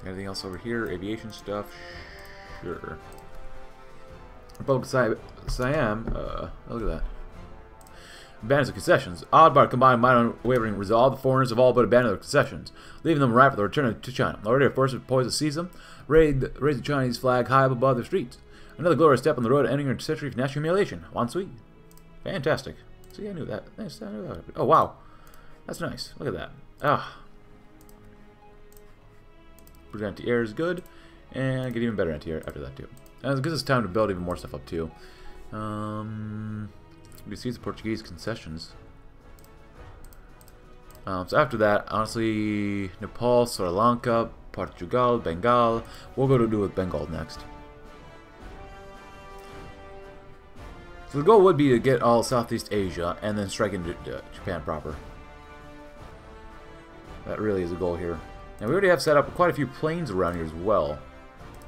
Anything else over here? Aviation stuff? Sure. Republic of Siam. Uh, look at that. Abandons of concessions. Awed by our combined might and unwavering resolve, the foreigners have all but abandoned their concessions, leaving them ripe for the return to China. Already a force is poised to seize them, raise the Chinese flag high up above their streets. Another glorious step on the road to ending a century of national humiliation. Wansui. Fantastic. See, I knew that. I knew that. Oh, wow. That's nice. Look at that. Ah. Anti-air is good, and get even better anti-air after that too. And it gives us time to build even more stuff up too. Um, we see the Portuguese concessions. Um, so after that, honestly, Nepal, Sri Lanka, Portugal, Bengal. We'll go to do with Bengal next. So the goal would be to get all Southeast Asia and then strike into Japan proper. That really is the goal here. And we already have set up quite a few planes around here as well.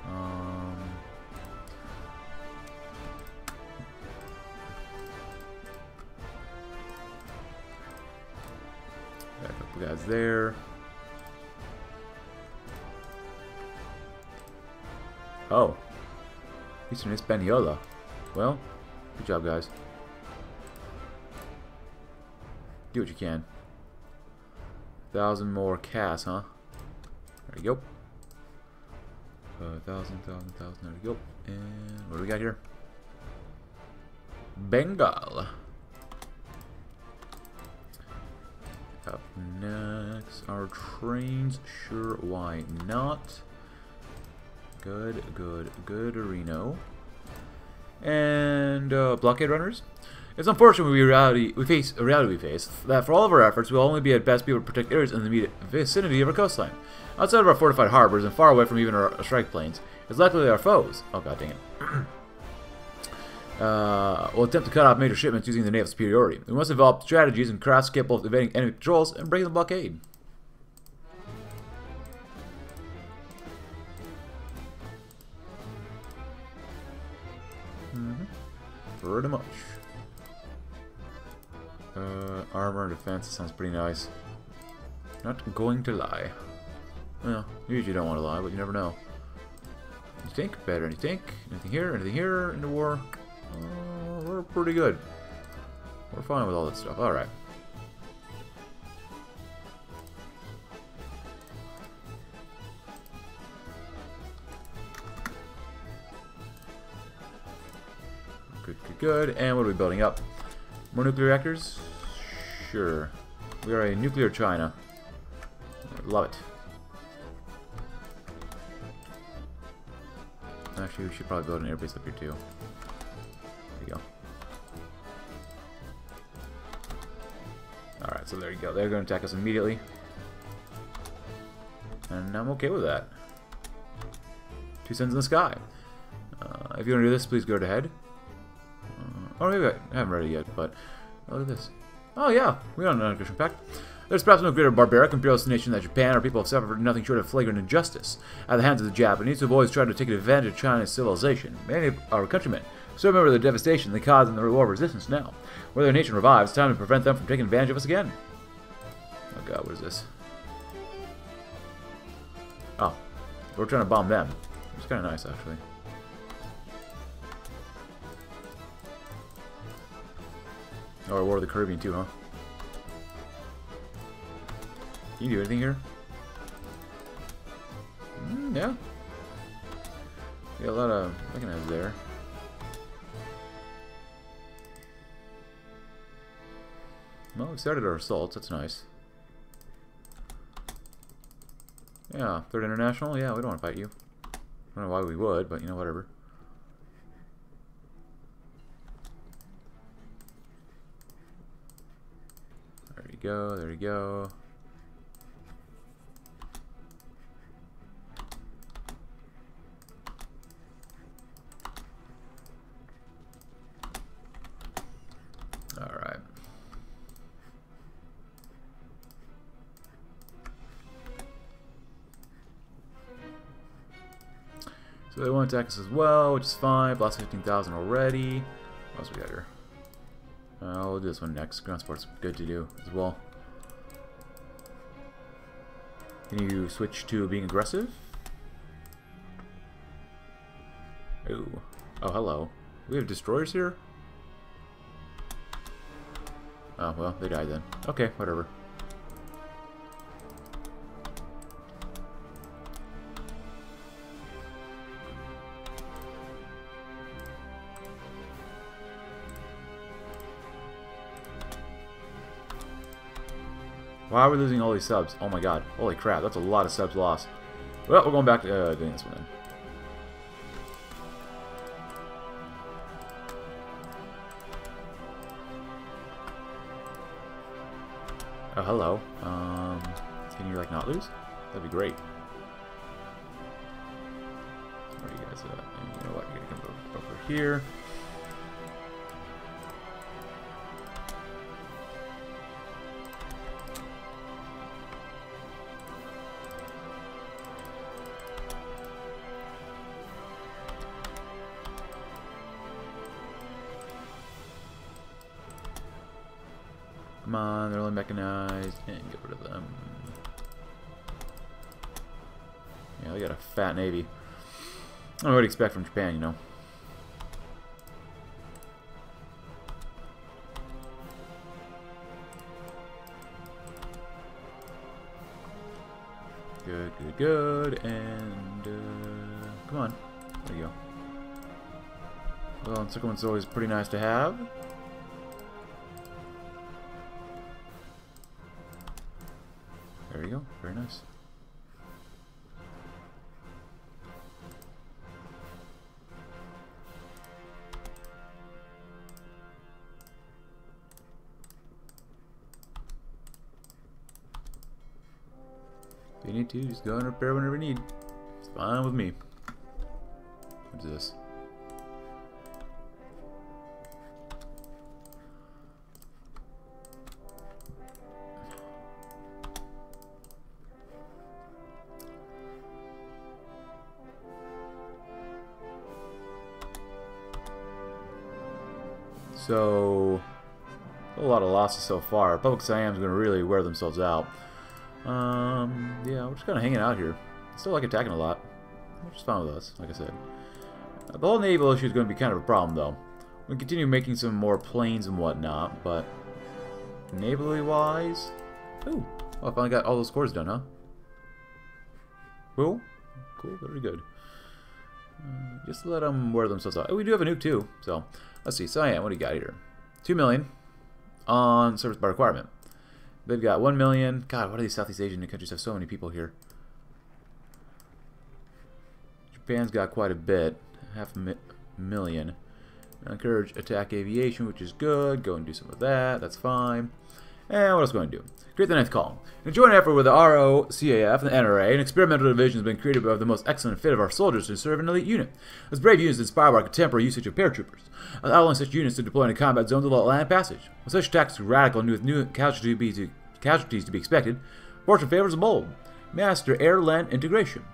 Um, got a couple guys there. Oh. Eastern Hispaniola. Well, good job, guys. Do what you can. A thousand more Cass, huh? There you go. Uh, thousand, thousand, thousand. There you go. And what do we got here? Bengal. Up next, our trains. Sure, why not? Good, good, good. Reno. And uh, blockade runners. It's unfortunate we reality we face a reality we face that for all of our efforts we'll only be at best be able to protect areas in the immediate vicinity of our coastline, outside of our fortified harbors and far away from even our strike planes. It's likely our foes. Oh god, dang it! uh, will attempt to cut off major shipments using the naval superiority. We must develop strategies and crafts capable of evading enemy patrols and breaking the blockade. Mm-hmm. Pretty much. Uh, armor and defense sounds pretty nice. Not going to lie. Well, you usually don't want to lie, but you never know. Anything? Better anything? Anything here? Anything here in the war? Uh, we're pretty good. We're fine with all that stuff. Alright. good. And what are we building up? More nuclear reactors? Sure. We are a nuclear China. Love it. Actually, we should probably build an airbase up here too. There you go. Alright, so there you go. They're going to attack us immediately. And I'm okay with that. Two suns in the sky. Uh, if you want to do this, please go ahead. Uh, oh, maybe I haven't read it yet, but look at this. Oh yeah, we don't know an unconditional pact. There's perhaps no greater barbaric imperialist nation than Japan, or people have suffered nothing short of flagrant injustice at the hands of the Japanese, who have always tried to take advantage of China's civilization. Many of our countrymen still remember the devastation they caused in the war of resistance now. Whether their nation revives, it's time to prevent them from taking advantage of us again. Oh god, what is this? Oh, we're trying to bomb them. It's kind of nice, actually. Oh, War of the Caribbean too, huh? Can you do anything here? Mm, yeah. Yeah, a lot of mechanisms there. Well, we started our assaults. That's nice. Yeah, Third International. Yeah, we don't want to fight you. I don't know why we would, but you know, whatever. There you go. There you go. So they want to attack us as well, which is fine. Blast fifteen thousand already. What else we got here? Uh, we'll do this one next. Ground support's good to do as well. Can you switch to being aggressive? Ooh. Oh, hello. We have destroyers here? Oh, well, they died then. Okay, whatever. Why are we losing all these subs? Oh my god. Holy crap, that's a lot of subs lost. Well, we're going back to uh, doing this one then. Oh, hello. Um, can you, like, not lose? That'd be great. Where are you guys at? And you know what? You're gonna come over here. Come on, they're only mechanized, and get rid of them. Yeah, they got a fat navy. I don't know what to expect from Japan, you know. Good, good, good, and uh, come on, there you go. Well, encirclement's always pretty nice to have. There you go. Very nice. If you need to, just go and repair whenever you need. It's fine with me. What is this? So, a lot of losses so far. Public Siam's going to really wear themselves out. Um, yeah, we're just kind of hanging out here. Still like attacking a lot. Which is fine with us, like I said. Uh, the whole naval issue is going to be kind of a problem, though. We continue making some more planes and whatnot, but navally wise. Ooh, oh, I finally got all those cores done, huh? Cool, cool, very good. Uh, just let them wear themselves out. Oh, we do have a nuke too. So let's see. Cyan, what do you got here? Two million on service by requirement. They've got one million. God, why do these Southeast Asian countries have so many people here? Japan's got quite a bit. Half a mi million. Now encourage attack aviation, which is good. Go and do some of that. That's fine. And what else are we going to do? Create the ninth column. In a joint effort with the R O C A F and the N R A, an experimental division has been created of the most excellent fit of our soldiers to serve an elite unit. This brave unit is inspired by our contemporary usage of paratroopers, allowing such units to deploy into combat zones along the Atlantic Passage. With such tactics radical and with new casualties to be, to, casualties to be expected, fortune favors the bold. Master air-land integration.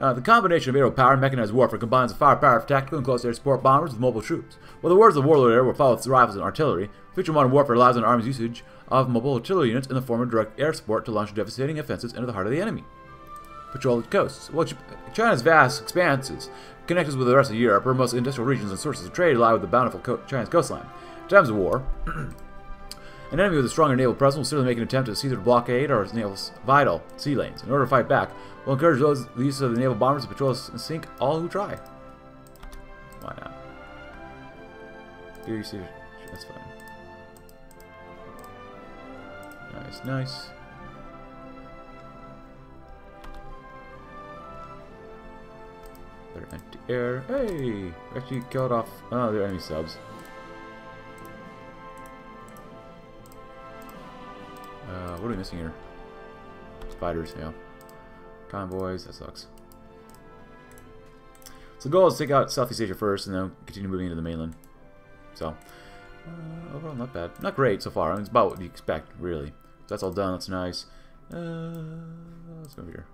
Uh, the combination of aerial power and mechanized warfare combines the firepower of tactical and close air support bombers with mobile troops. While the wars of warlord air were followed with rifles and artillery, future modern warfare relies on army's usage of mobile artillery units in the form of direct air support to launch devastating offensives into the heart of the enemy. Patrol its coasts. While China's vast expanses, connected with the rest of Europe, her most industrial regions and sources of trade lie with the bountiful co Chinese coastline. In times of war, an enemy with a stronger naval presence will certainly make an attempt to seize or blockade or its naval vital sea lanes. In order to fight back, we'll encourage those the use of the naval bombers to patrol and sink all who try. Why not? That's fine. Nice, nice. They're anti-air. Hey! Actually killed off. Oh, they're enemy subs. Uh, what are we missing here? Spiders, yeah. Convoys, that sucks. So the goal is to take out Southeast Asia first and then continue moving into the mainland. So, uh, overall not bad. Not great so far. I mean, it's about what you expect, really. So that's all done, that's nice. Uh, let's go over here.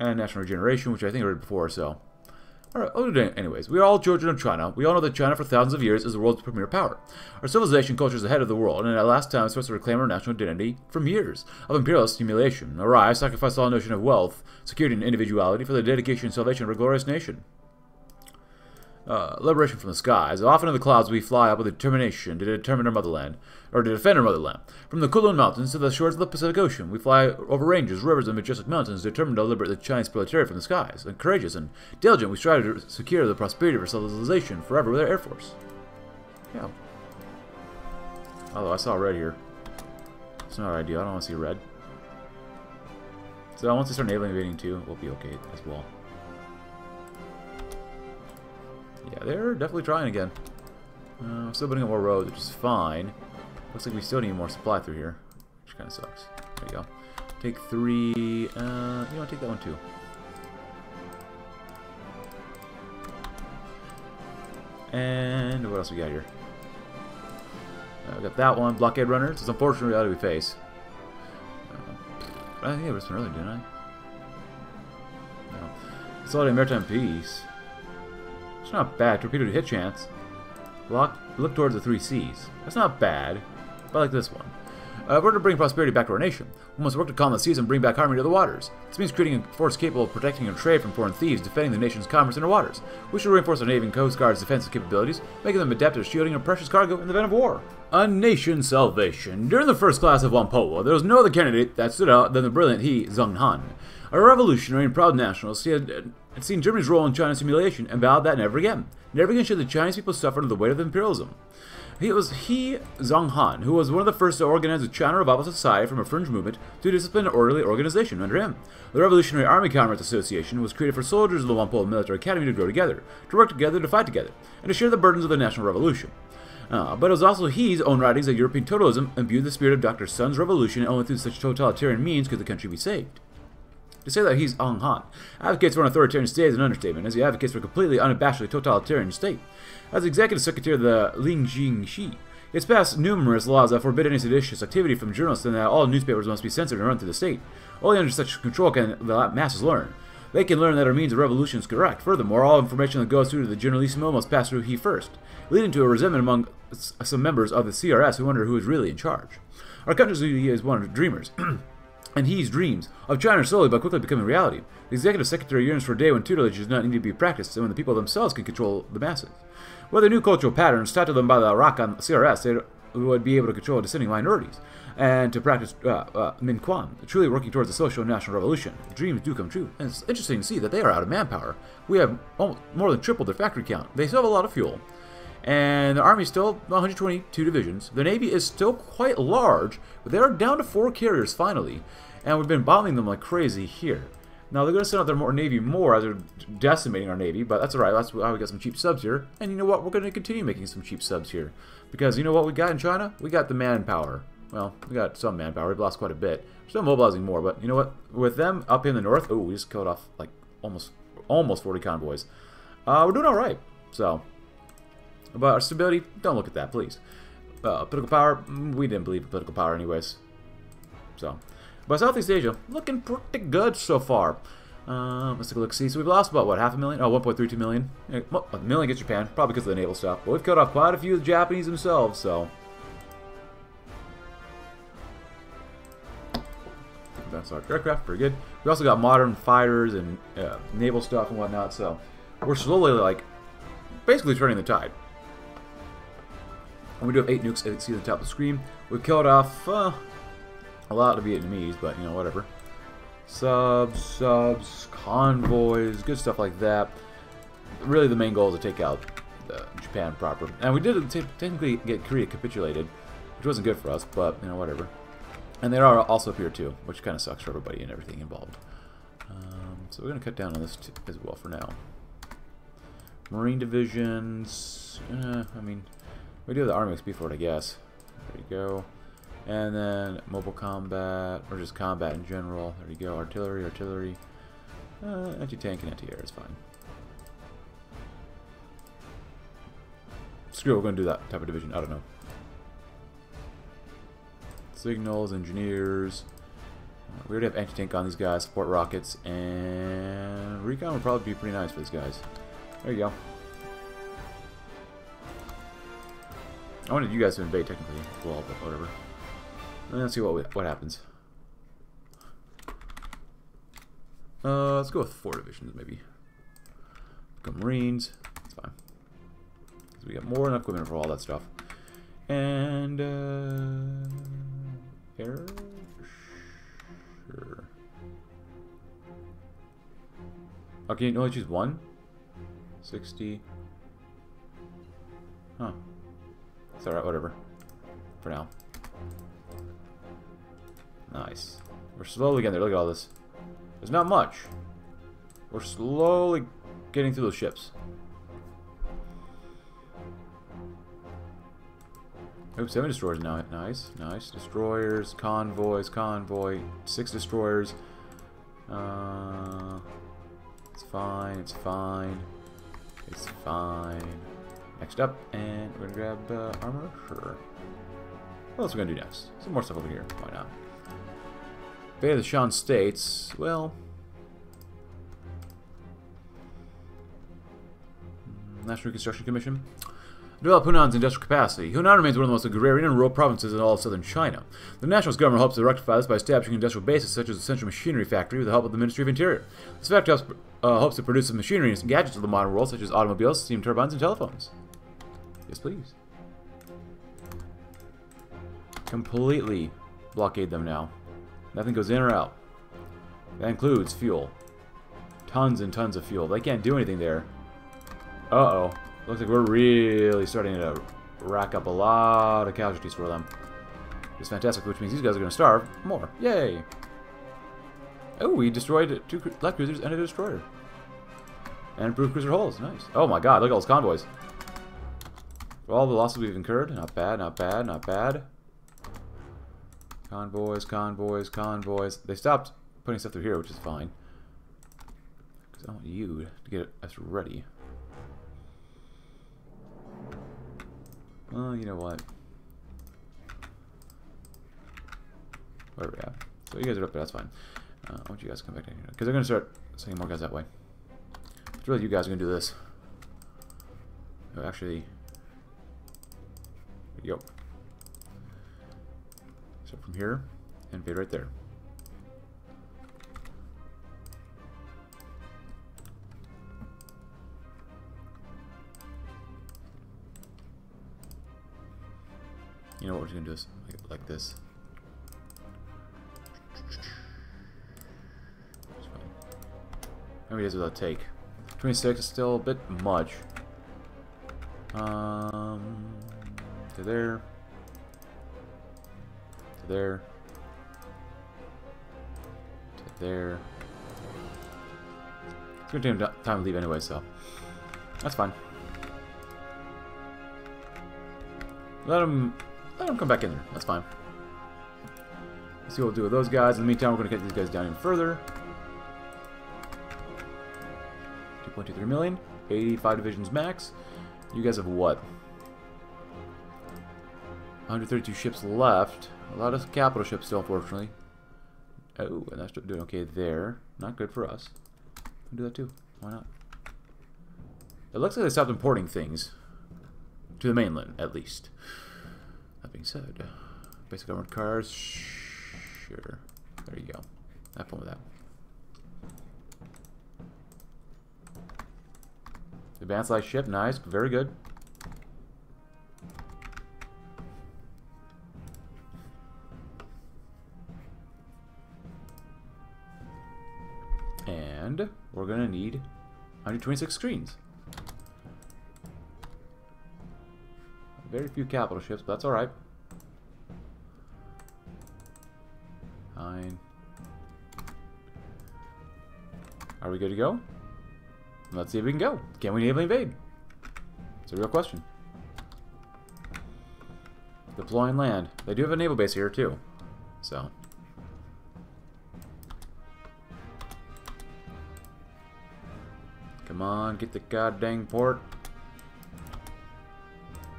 And national regeneration, which I think I read before, so. Alright, anyways, we are all children of China. We all know that China for thousands of years is the world's premier power. Our civilization culture is ahead of the world, and at last time it's supposed to reclaim our national identity from years of imperialist humiliation. Arise, sacrifice all notion of wealth, security and individuality for the dedication and salvation of our glorious nation. Uh, liberation from the skies. Often in the clouds we fly up with determination to determine our motherland, or to defend our motherland. From the Kowloon Mountains to the shores of the Pacific Ocean, we fly over ranges, rivers, and majestic mountains, determined to liberate the Chinese proletariat from the skies. And courageous and diligent, we strive to secure the prosperity of our civilization forever with our air force. Yeah. Although I saw red here. It's not ideal. I don't want to see red. So once we start naval invading too, we'll be okay as well. Yeah, they're definitely trying again. Uh, still putting up more roads, which is fine. Looks like we still need more supply through here, which kind of sucks. There you go. Take three. Uh, you know, take that one too. And what else we got here? Uh, we got that one. Blockade runners. It's an unfortunate reality we face. Uh, I think I was earlier, didn't I? No. Solid maritime peace. It's not bad. Torpedo to hit chance. Lock, look towards the three C's. That's not bad. But I like this one. Uh, in order to bring prosperity back to our nation, we must work to calm the seas and bring back harmony to the waters. This means creating a force capable of protecting and trade from foreign thieves, defending the nation's commerce in our waters. We should reinforce our Navy and Coast Guard's defensive capabilities, making them adept at shielding our precious cargo in the event of war. A nation's salvation. During the first class of Wampoa, there was no other candidate that stood out than the brilliant He Zongnan. A revolutionary and proud nationalist, he had uh, seen Germany's role in China's humiliation and vowed that never again. Never again should the Chinese people suffer under the weight of imperialism. It was He Zongnan who was one of the first to organize the China Revival Society from a fringe movement to a disciplined and orderly organization under him. The Revolutionary Army Comrades Association was created for soldiers of the Wampoa Military Academy to grow together, to work together, to fight together, and to share the burdens of the national revolution. Uh, but it was also He's own writings that European totalism imbued the spirit of Doctor Sun's revolution, and only through such totalitarian means could the country be saved. To say that he's Ang Han advocates for an authoritarian state is an understatement, as he advocates for a completely unabashedly totalitarian state. As executive secretary of the Ling Jingxi, he has passed numerous laws that forbid any seditious activity from journalists and that all newspapers must be censored and run through the state. Only under such control can the masses learn. They can learn that our means of revolution is correct. Furthermore, all information that goes through to the Generalissimo must pass through He first, leading to a resentment among some members of the C R S who wonder who is really in charge. Our country is one of dreamers. And He's dreams of China slowly but quickly becoming reality. The executive secretary yearns for a day when tutelage does not need to be practiced and when the people themselves can control the masses. Whether new cultural patterns taught to them by the Arakan C R S we would be able to control dissenting minorities and to practice uh, uh, Min Quan, truly working towards the social and national revolution. Dreams do come true. And it's interesting to see that they are out of manpower. We have almost, more than tripled their factory count. They still have a lot of fuel. And the army is still one hundred twenty-two divisions. The navy is still quite large, but they are down to four carriers finally. And we've been bombing them like crazy here. Now, they're going to send out their more navy more as they're decimating our navy, but that's alright. That's how we got some cheap subs here. And you know what? We're going to continue making some cheap subs here. Because you know what we got in China? We got the manpower. Well, we got some manpower. We've lost quite a bit. We're still mobilizing more, but you know what? With them up in the north... Oh, we just killed off like almost almost forty convoys. Uh, we're doing alright. So, about our stability, don't look at that, please. Uh, political power, we didn't believe in political power anyways. So... But Southeast Asia, looking pretty good so far. Um, let's take a look. See, so we've lost about, what, half a million? Oh, one point three two million. A million against Japan, probably because of the naval stuff. But we've cut off quite a few of the Japanese themselves, so. That's our aircraft, pretty good. We also got modern fighters and uh, naval stuff and whatnot, so we're slowly, like, basically turning the tide. And we do have eight nukes, as you can see on the top of the screen. We've killed off, uh... a lot of Vietnamese, but you know, whatever. Subs, subs, convoys, good stuff like that. Really, the main goal is to take out uh, Japan proper. And we did t technically get Korea capitulated, which wasn't good for us, but you know, whatever. And they are also up here too, which kind of sucks for everybody and everything involved. Um, so we're gonna cut down on this t as well for now. Marine divisions. Uh, I mean, we do have the Army X P for it, I guess. There you go. And then mobile combat, or just combat in general. There you go, artillery, artillery. Uh, anti-tank and anti-air is fine. Screw it, we're going to do that type of division, I don't know. Signals, engineers. Uh, we already have anti-tank on these guys, support rockets, and recon would probably be pretty nice for these guys. There you go. I wanted you guys to invade technically, well, but whatever. Let's see what we, what happens. Uh, let's go with four divisions, maybe. Go Marines. That's fine. Because we got more than equipment for all that stuff. And, uh... air? Sure. Oh, can you only choose one? sixty. Huh. It's alright, whatever. For now. Nice. We're slowly getting there. Look at all this. There's not much. We're slowly getting through those ships. Oops, seven destroyers now. Nice, nice. Destroyers, convoys, convoy. Six destroyers. Uh, it's fine, it's fine. It's fine. Next up, and we're gonna grab uh, armor. Sure. What else are we gonna do next? Some more stuff over here. Why not? Bay of the Shan States, well... National Reconstruction Commission. Develop Hunan's industrial capacity. Hunan remains one of the most agrarian and rural provinces in all of southern China. The nationalist government hopes to rectify this by establishing industrial bases such as the Central Machinery Factory with the help of the Ministry of Interior. This factory helps, uh, hopes to produce some machinery and some gadgets of the modern world such as automobiles, steam turbines, and telephones. Yes, please. Completely blockade them now. Nothing goes in or out. That includes fuel. Tons and tons of fuel. They can't do anything there. Uh-oh. Looks like we're really starting to rack up a lot of casualties for them. It's fantastic, which means these guys are going to starve more. Yay! Oh, we destroyed two light cruisers and a destroyer. And improved cruiser hulls. Nice. Oh my god, look at all those convoys. For all the losses we've incurred, not bad, not bad, not bad. Convoys, convoys, convoys. They stopped putting stuff through here, which is fine. Because I want you to get us ready. Well, you know what? Where are we at? So you guys are up there, that's fine. Uh, I want you guys to come back down here. Because they're going to start sending more guys that way. It's really you guys are going to do this. Oh, actually. There you go. So from here, and invade right there. You know what we're gonna do is like this. How many days will that take? twenty-six is still a bit much. Um, to there, to there, to there. It's gonna take time to leave anyway, so that's fine. Let him, let him come back in there. That's fine. Let's see what we'll do with those guys. In the meantime, we're gonna cut these guys down even further. two point two three million, eighty-five divisions max. You guys have what? one hundred thirty-two ships left. A lot of capital ships still, unfortunately. Oh, and that's doing okay there. Not good for us. We'll do that too. Why not? It looks like they stopped importing things. To the mainland, at least. That being said, basic armored cars. Sure. There you go. Have fun with that. Advanced light ship, nice, very good. And we're gonna need one hundred twenty-six screens. Very few capital ships, but that's alright. Fine. Are we good to go? Let's see if we can go. Can we naval invade? It's a real question. Deploying land. They do have a naval base here too, so. Come on, get the goddamn port.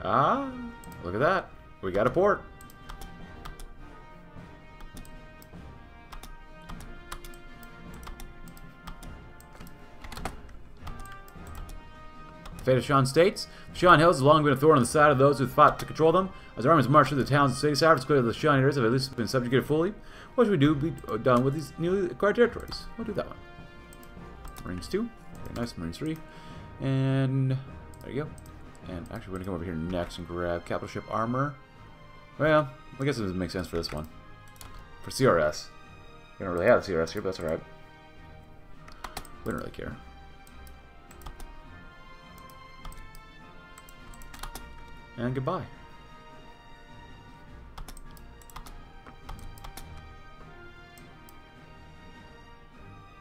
Ah, look at that. We got a port. The fate of Shan states. The Shan Hills has long been a thorn on the side of those who fought to control them. As armies march through the towns and cities, half of the Shan areas have at least been subjugated fully. What should we do be done with these newly acquired territories? We'll do that one. Marines two. Very nice. Marines three. And there you go. And actually, we're going to come over here next and grab capital ship armor. Well, I guess it doesn't make sense for this one. For C R S. We don't really have C R S here, but that's alright. We don't really care. And goodbye.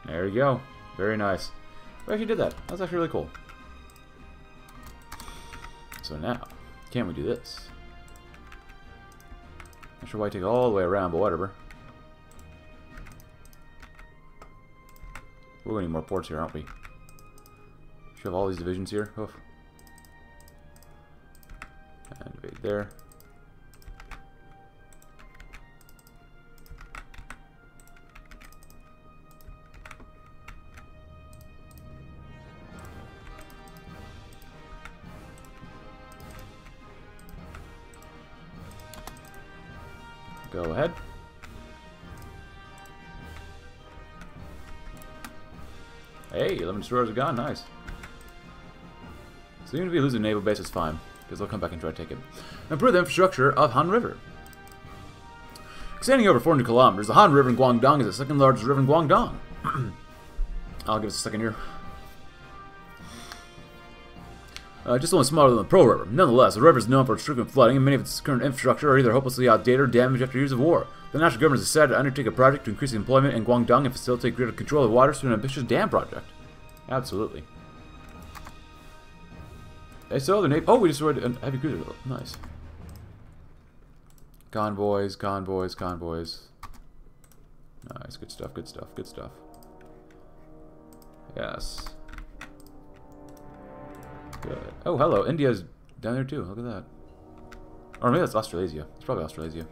There you go. Very nice. We actually did that. That's actually really cool. So now, can we do this? Not sure why I take it all the way around, but whatever. We're going to need more ports here, aren't we? Should have all these divisions here. Oof. And invade there. Go ahead. Hey, eleven destroyers are gone. Nice. So even if we lose a naval base, it's fine. Because they'll come back and try to take it. Improve the infrastructure of Han River. Extending over four hundred kilometers, the Han River in Guangdong is the second largest river in Guangdong. I'll give us a second here. Uh, just only smaller than the Pearl River. Nonetheless, the river is known for its frequent flooding, and many of its current infrastructure are either hopelessly outdated or damaged after years of war. The national government has decided to undertake a project to increase employment in Guangdong and facilitate greater control of waters through an ambitious dam project. Absolutely. They saw the name. Oh, we destroyed a heavy cruiser. Nice. Convoys, convoys, convoys. Nice. Good stuff, good stuff, good stuff. Yes. Good. Oh, hello. India's down there too. Look at that. Or maybe that's Australasia. It's probably Australasia.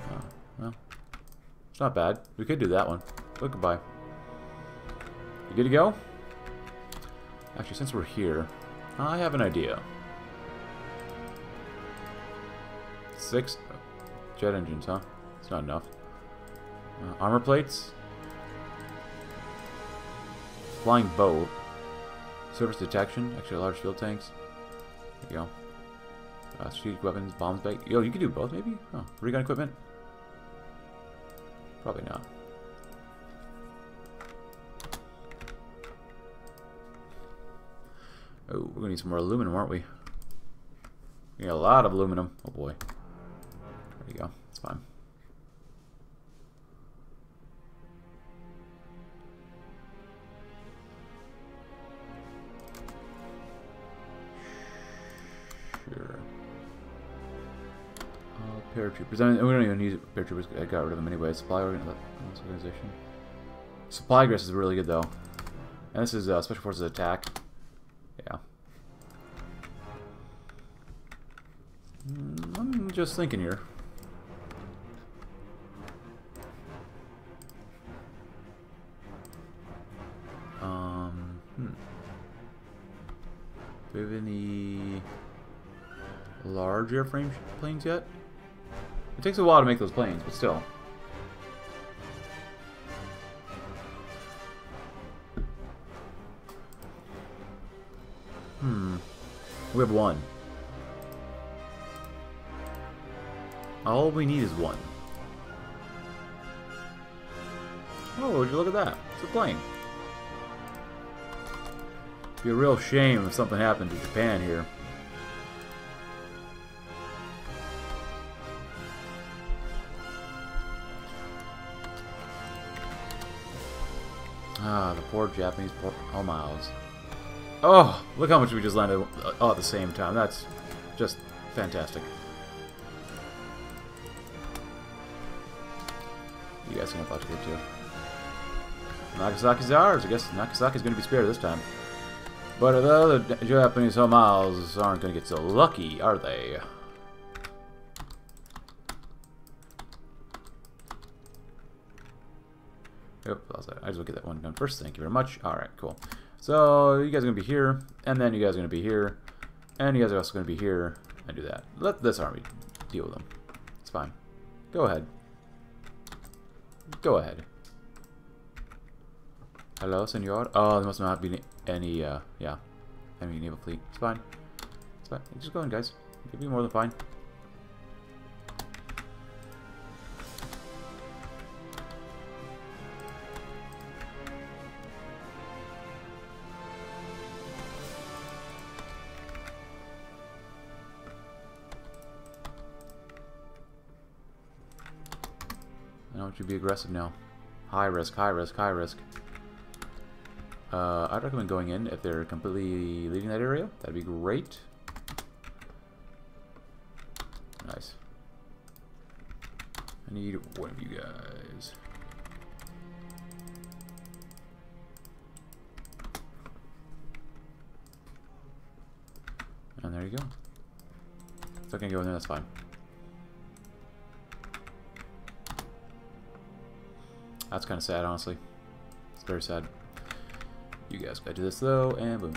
Oh, well. It's not bad. We could do that one. But goodbye. You good to go? Actually, since we're here, I have an idea. Six jet engines, huh? It's not enough. Uh, armor plates. Flying bow, surface detection, extra large field tanks. There you go. Uh, strategic weapons, bombs bag. Yo, you can do both, maybe? Huh. Recon equipment? Probably not. Oh, we're gonna need some more aluminum, aren't we? We need a lot of aluminum. Oh boy. There you go. It's fine. Sure. Uh, paratroopers. I mean, we don't even need paratroopers. I got rid of them anyway. Supply organization. Supply grass is really good though. And this is uh, Special Forces Attack. Yeah. I'm just thinking here. Um, hmm. Do we have any large airframe planes yet? It takes a while to make those planes, but still. Hmm. We have one. All we need is one. Oh, would you look at that? It's a plane. It'd be a real shame if something happened to Japan here. Ah, the poor Japanese poor homos. Oh, look how much we just landed all at the same time. That's just fantastic. You guys can watch it too. Nagasaki's ours. I guess Nagasaki's going to be spared this time. But the other Japanese homos aren't going to get so lucky, are they? Yep, I just will get that one done first. Thank you very much. Alright, cool. So, you guys are going to be here, and then you guys are going to be here, and you guys are also going to be here, and do that. Let this army deal with them. It's fine. Go ahead. Go ahead. Hello, senor. Oh, there must not be any, uh, yeah, enemy naval fleet. It's fine. It's fine. Just go in, guys. It'll be more than fine. I want you to be aggressive now. High risk, high risk, high risk. Uh, I'd recommend going in if they're completely leaving that area. That'd be great. Nice. I need one of you guys. And there you go. It's not gonna go in there, that's fine. That's kind of sad, honestly. It's very sad. You guys gotta do this, though, and boom.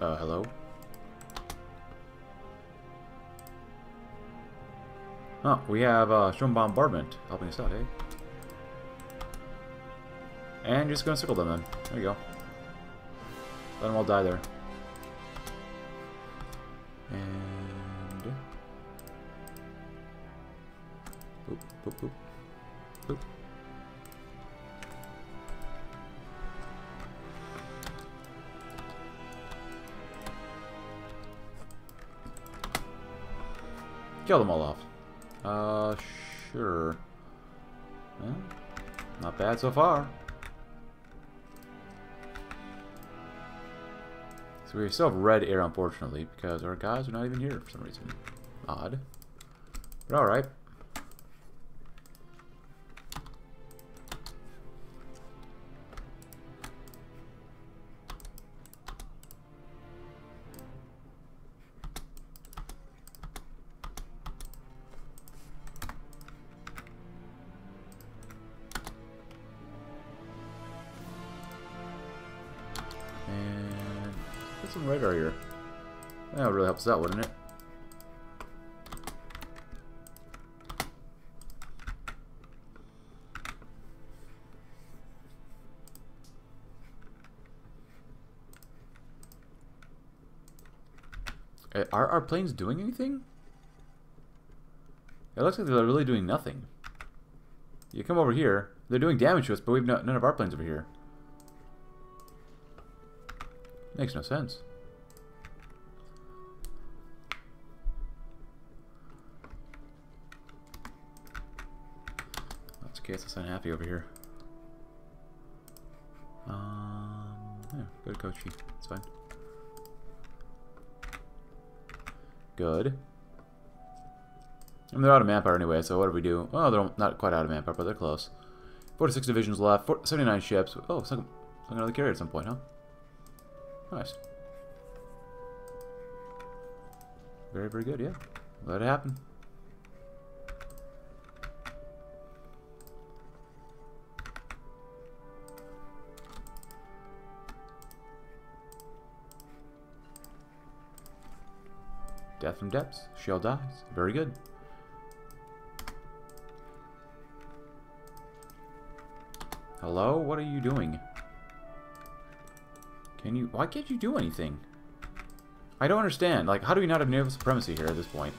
Uh, hello? Oh, we have uh, Shum Bombardment helping us out, eh? And you're just gonna circle them, then. There you go. Let them all die there. And... Boop, boop, boop. Oop. Kill them all off. Uh, sure. Well, not bad so far. So we still have red air, unfortunately, because our guys are not even here for some reason. Odd. But alright. Radar here. That really helps out, wouldn't it? Are our planes doing anything? It looks like they're really doing nothing. You come over here. They're doing damage to us, but we've no, none of our planes over here. Makes no sense. That's okay. That's unhappy over here. Um, yeah, go to Kochi. It's fine. Good. And they're out of manpower anyway, so what do we do? Oh, they're not quite out of manpower, but they're close. forty-six divisions left, seventy-nine ships. Oh, sunk another carrier at some point, huh? Nice. Very, very good, yeah. Let it happen. Death from depths. Shell dies. Very good. Hello? What are you doing? Can you... Why can't you do anything? I don't understand. Like, how do we not have naval supremacy here at this point?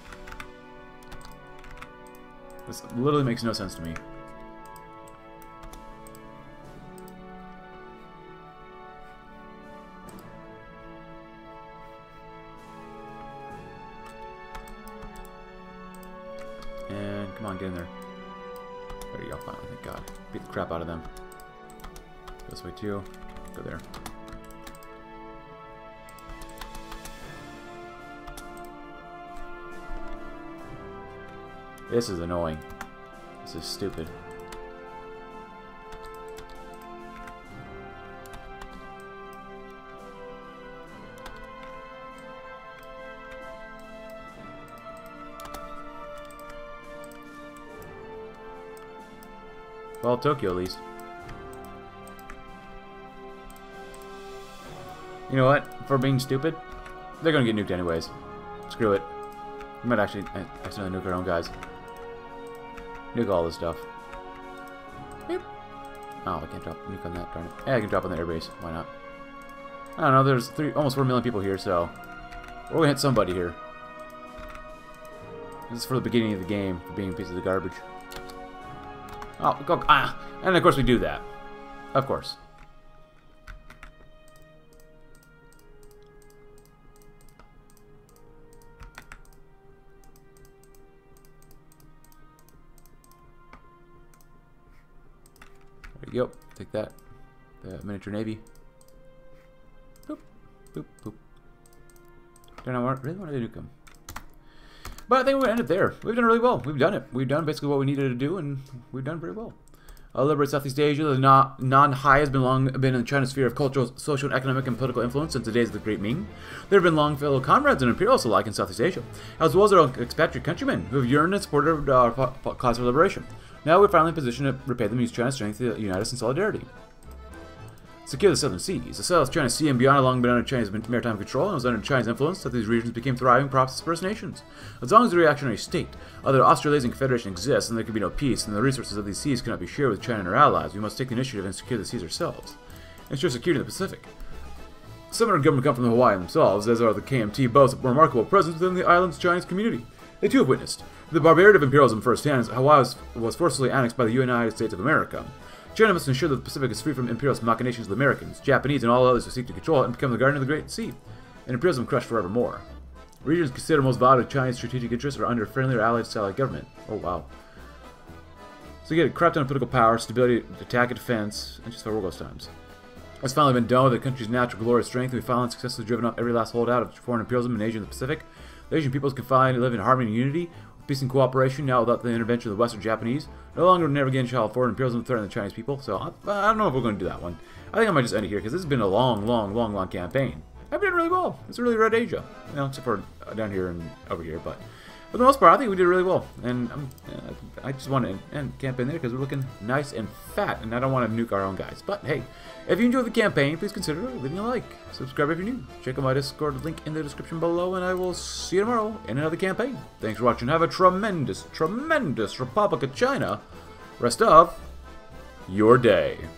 This literally makes no sense to me. And come on, get in there. There you go, finally. Thank God. Beat the crap out of them. This way too. Go there. This is annoying. This is stupid. Well, Tokyo at least. You know what? For being stupid, they're gonna get nuked anyways. Screw it. We might actually accidentally nuke our own guys. Nuke all this stuff. Boop. Oh, I can't drop nuke on that, darn it. Yeah, I can drop on the airbase. Why not? I don't know, there's three, almost four million people here, so we're gonna hit somebody here. This is for the beginning of the game, for being a piece of the garbage. Oh, go, ah! And of course we do that. Of course. There you go. Take that. The miniature navy. Boop. Boop, boop. Don't know, really want to nuke them. But I think we're going to end it there. We've done really well. We've done it. We've done basically what we needed to do, and we've done pretty well. Uh, liberate Southeast Asia. The non-Hai has been long been in China's sphere of cultural, social, economic, and political influence since the days of the Great Ming. There have been long fellow comrades and imperialists alike in Southeast Asia, as well as their own expatriate countrymen who have yearned and supported our cause for liberation. Now we're finally in position to repay them, use China's strength to unite us in solidarity. Secure the southern seas. The South China Sea and beyond had long been under Chinese maritime control, and it was under China's influence that these regions became thriving, prosperous nations. As long as the reactionary state of the Australasian Confederation exists, and there can be no peace, and the resources of these seas cannot be shared with China and her allies, we must take the initiative and secure the seas ourselves. Ensure security in the Pacific. Some of our government come from the Hawaii themselves, as are the K M T, both a remarkable presence within the island's Chinese community. They too have witnessed the barbarity of imperialism firsthand, as Hawaii was forcibly annexed by the United States of America. China must ensure that the Pacific is free from imperialist machinations of the Americans, Japanese, and all others who seek to control it and become the guardian of the Great Sea, and imperialism crushed forevermore. Regions considered most vital to China's strategic interests are under friendly or allied satellite government. Oh, wow. So you get a crap ton of political power, stability, attack and defense, and just for World times. It's finally been done with the country's natural glorious strength, and we finally successfully driven up every last holdout of foreign imperialism in Asia and the Pacific. The Asian peoples can finally live in harmony and unity, peace and cooperation now without the intervention of the Western Japanese. No longer never again shall foreign imperialism threaten the Chinese people. So I, I don't know if we're going to do that one. I think I might just end it here because this has been a long, long, long, long campaign. I've been doing really well. It's really Red Asia, you know, except for down here and over here. But for the most part, I think we did really well. And I'm, I just want to end, end campaign there because we're looking nice and fat, and I don't want to nuke our own guys. But hey, if you enjoyed the campaign, please consider leaving a like, subscribe if you're new, check out my Discord link in the description below, and I will see you tomorrow in another campaign. Thanks for watching. Have a tremendous, tremendous Republic of China rest of your day.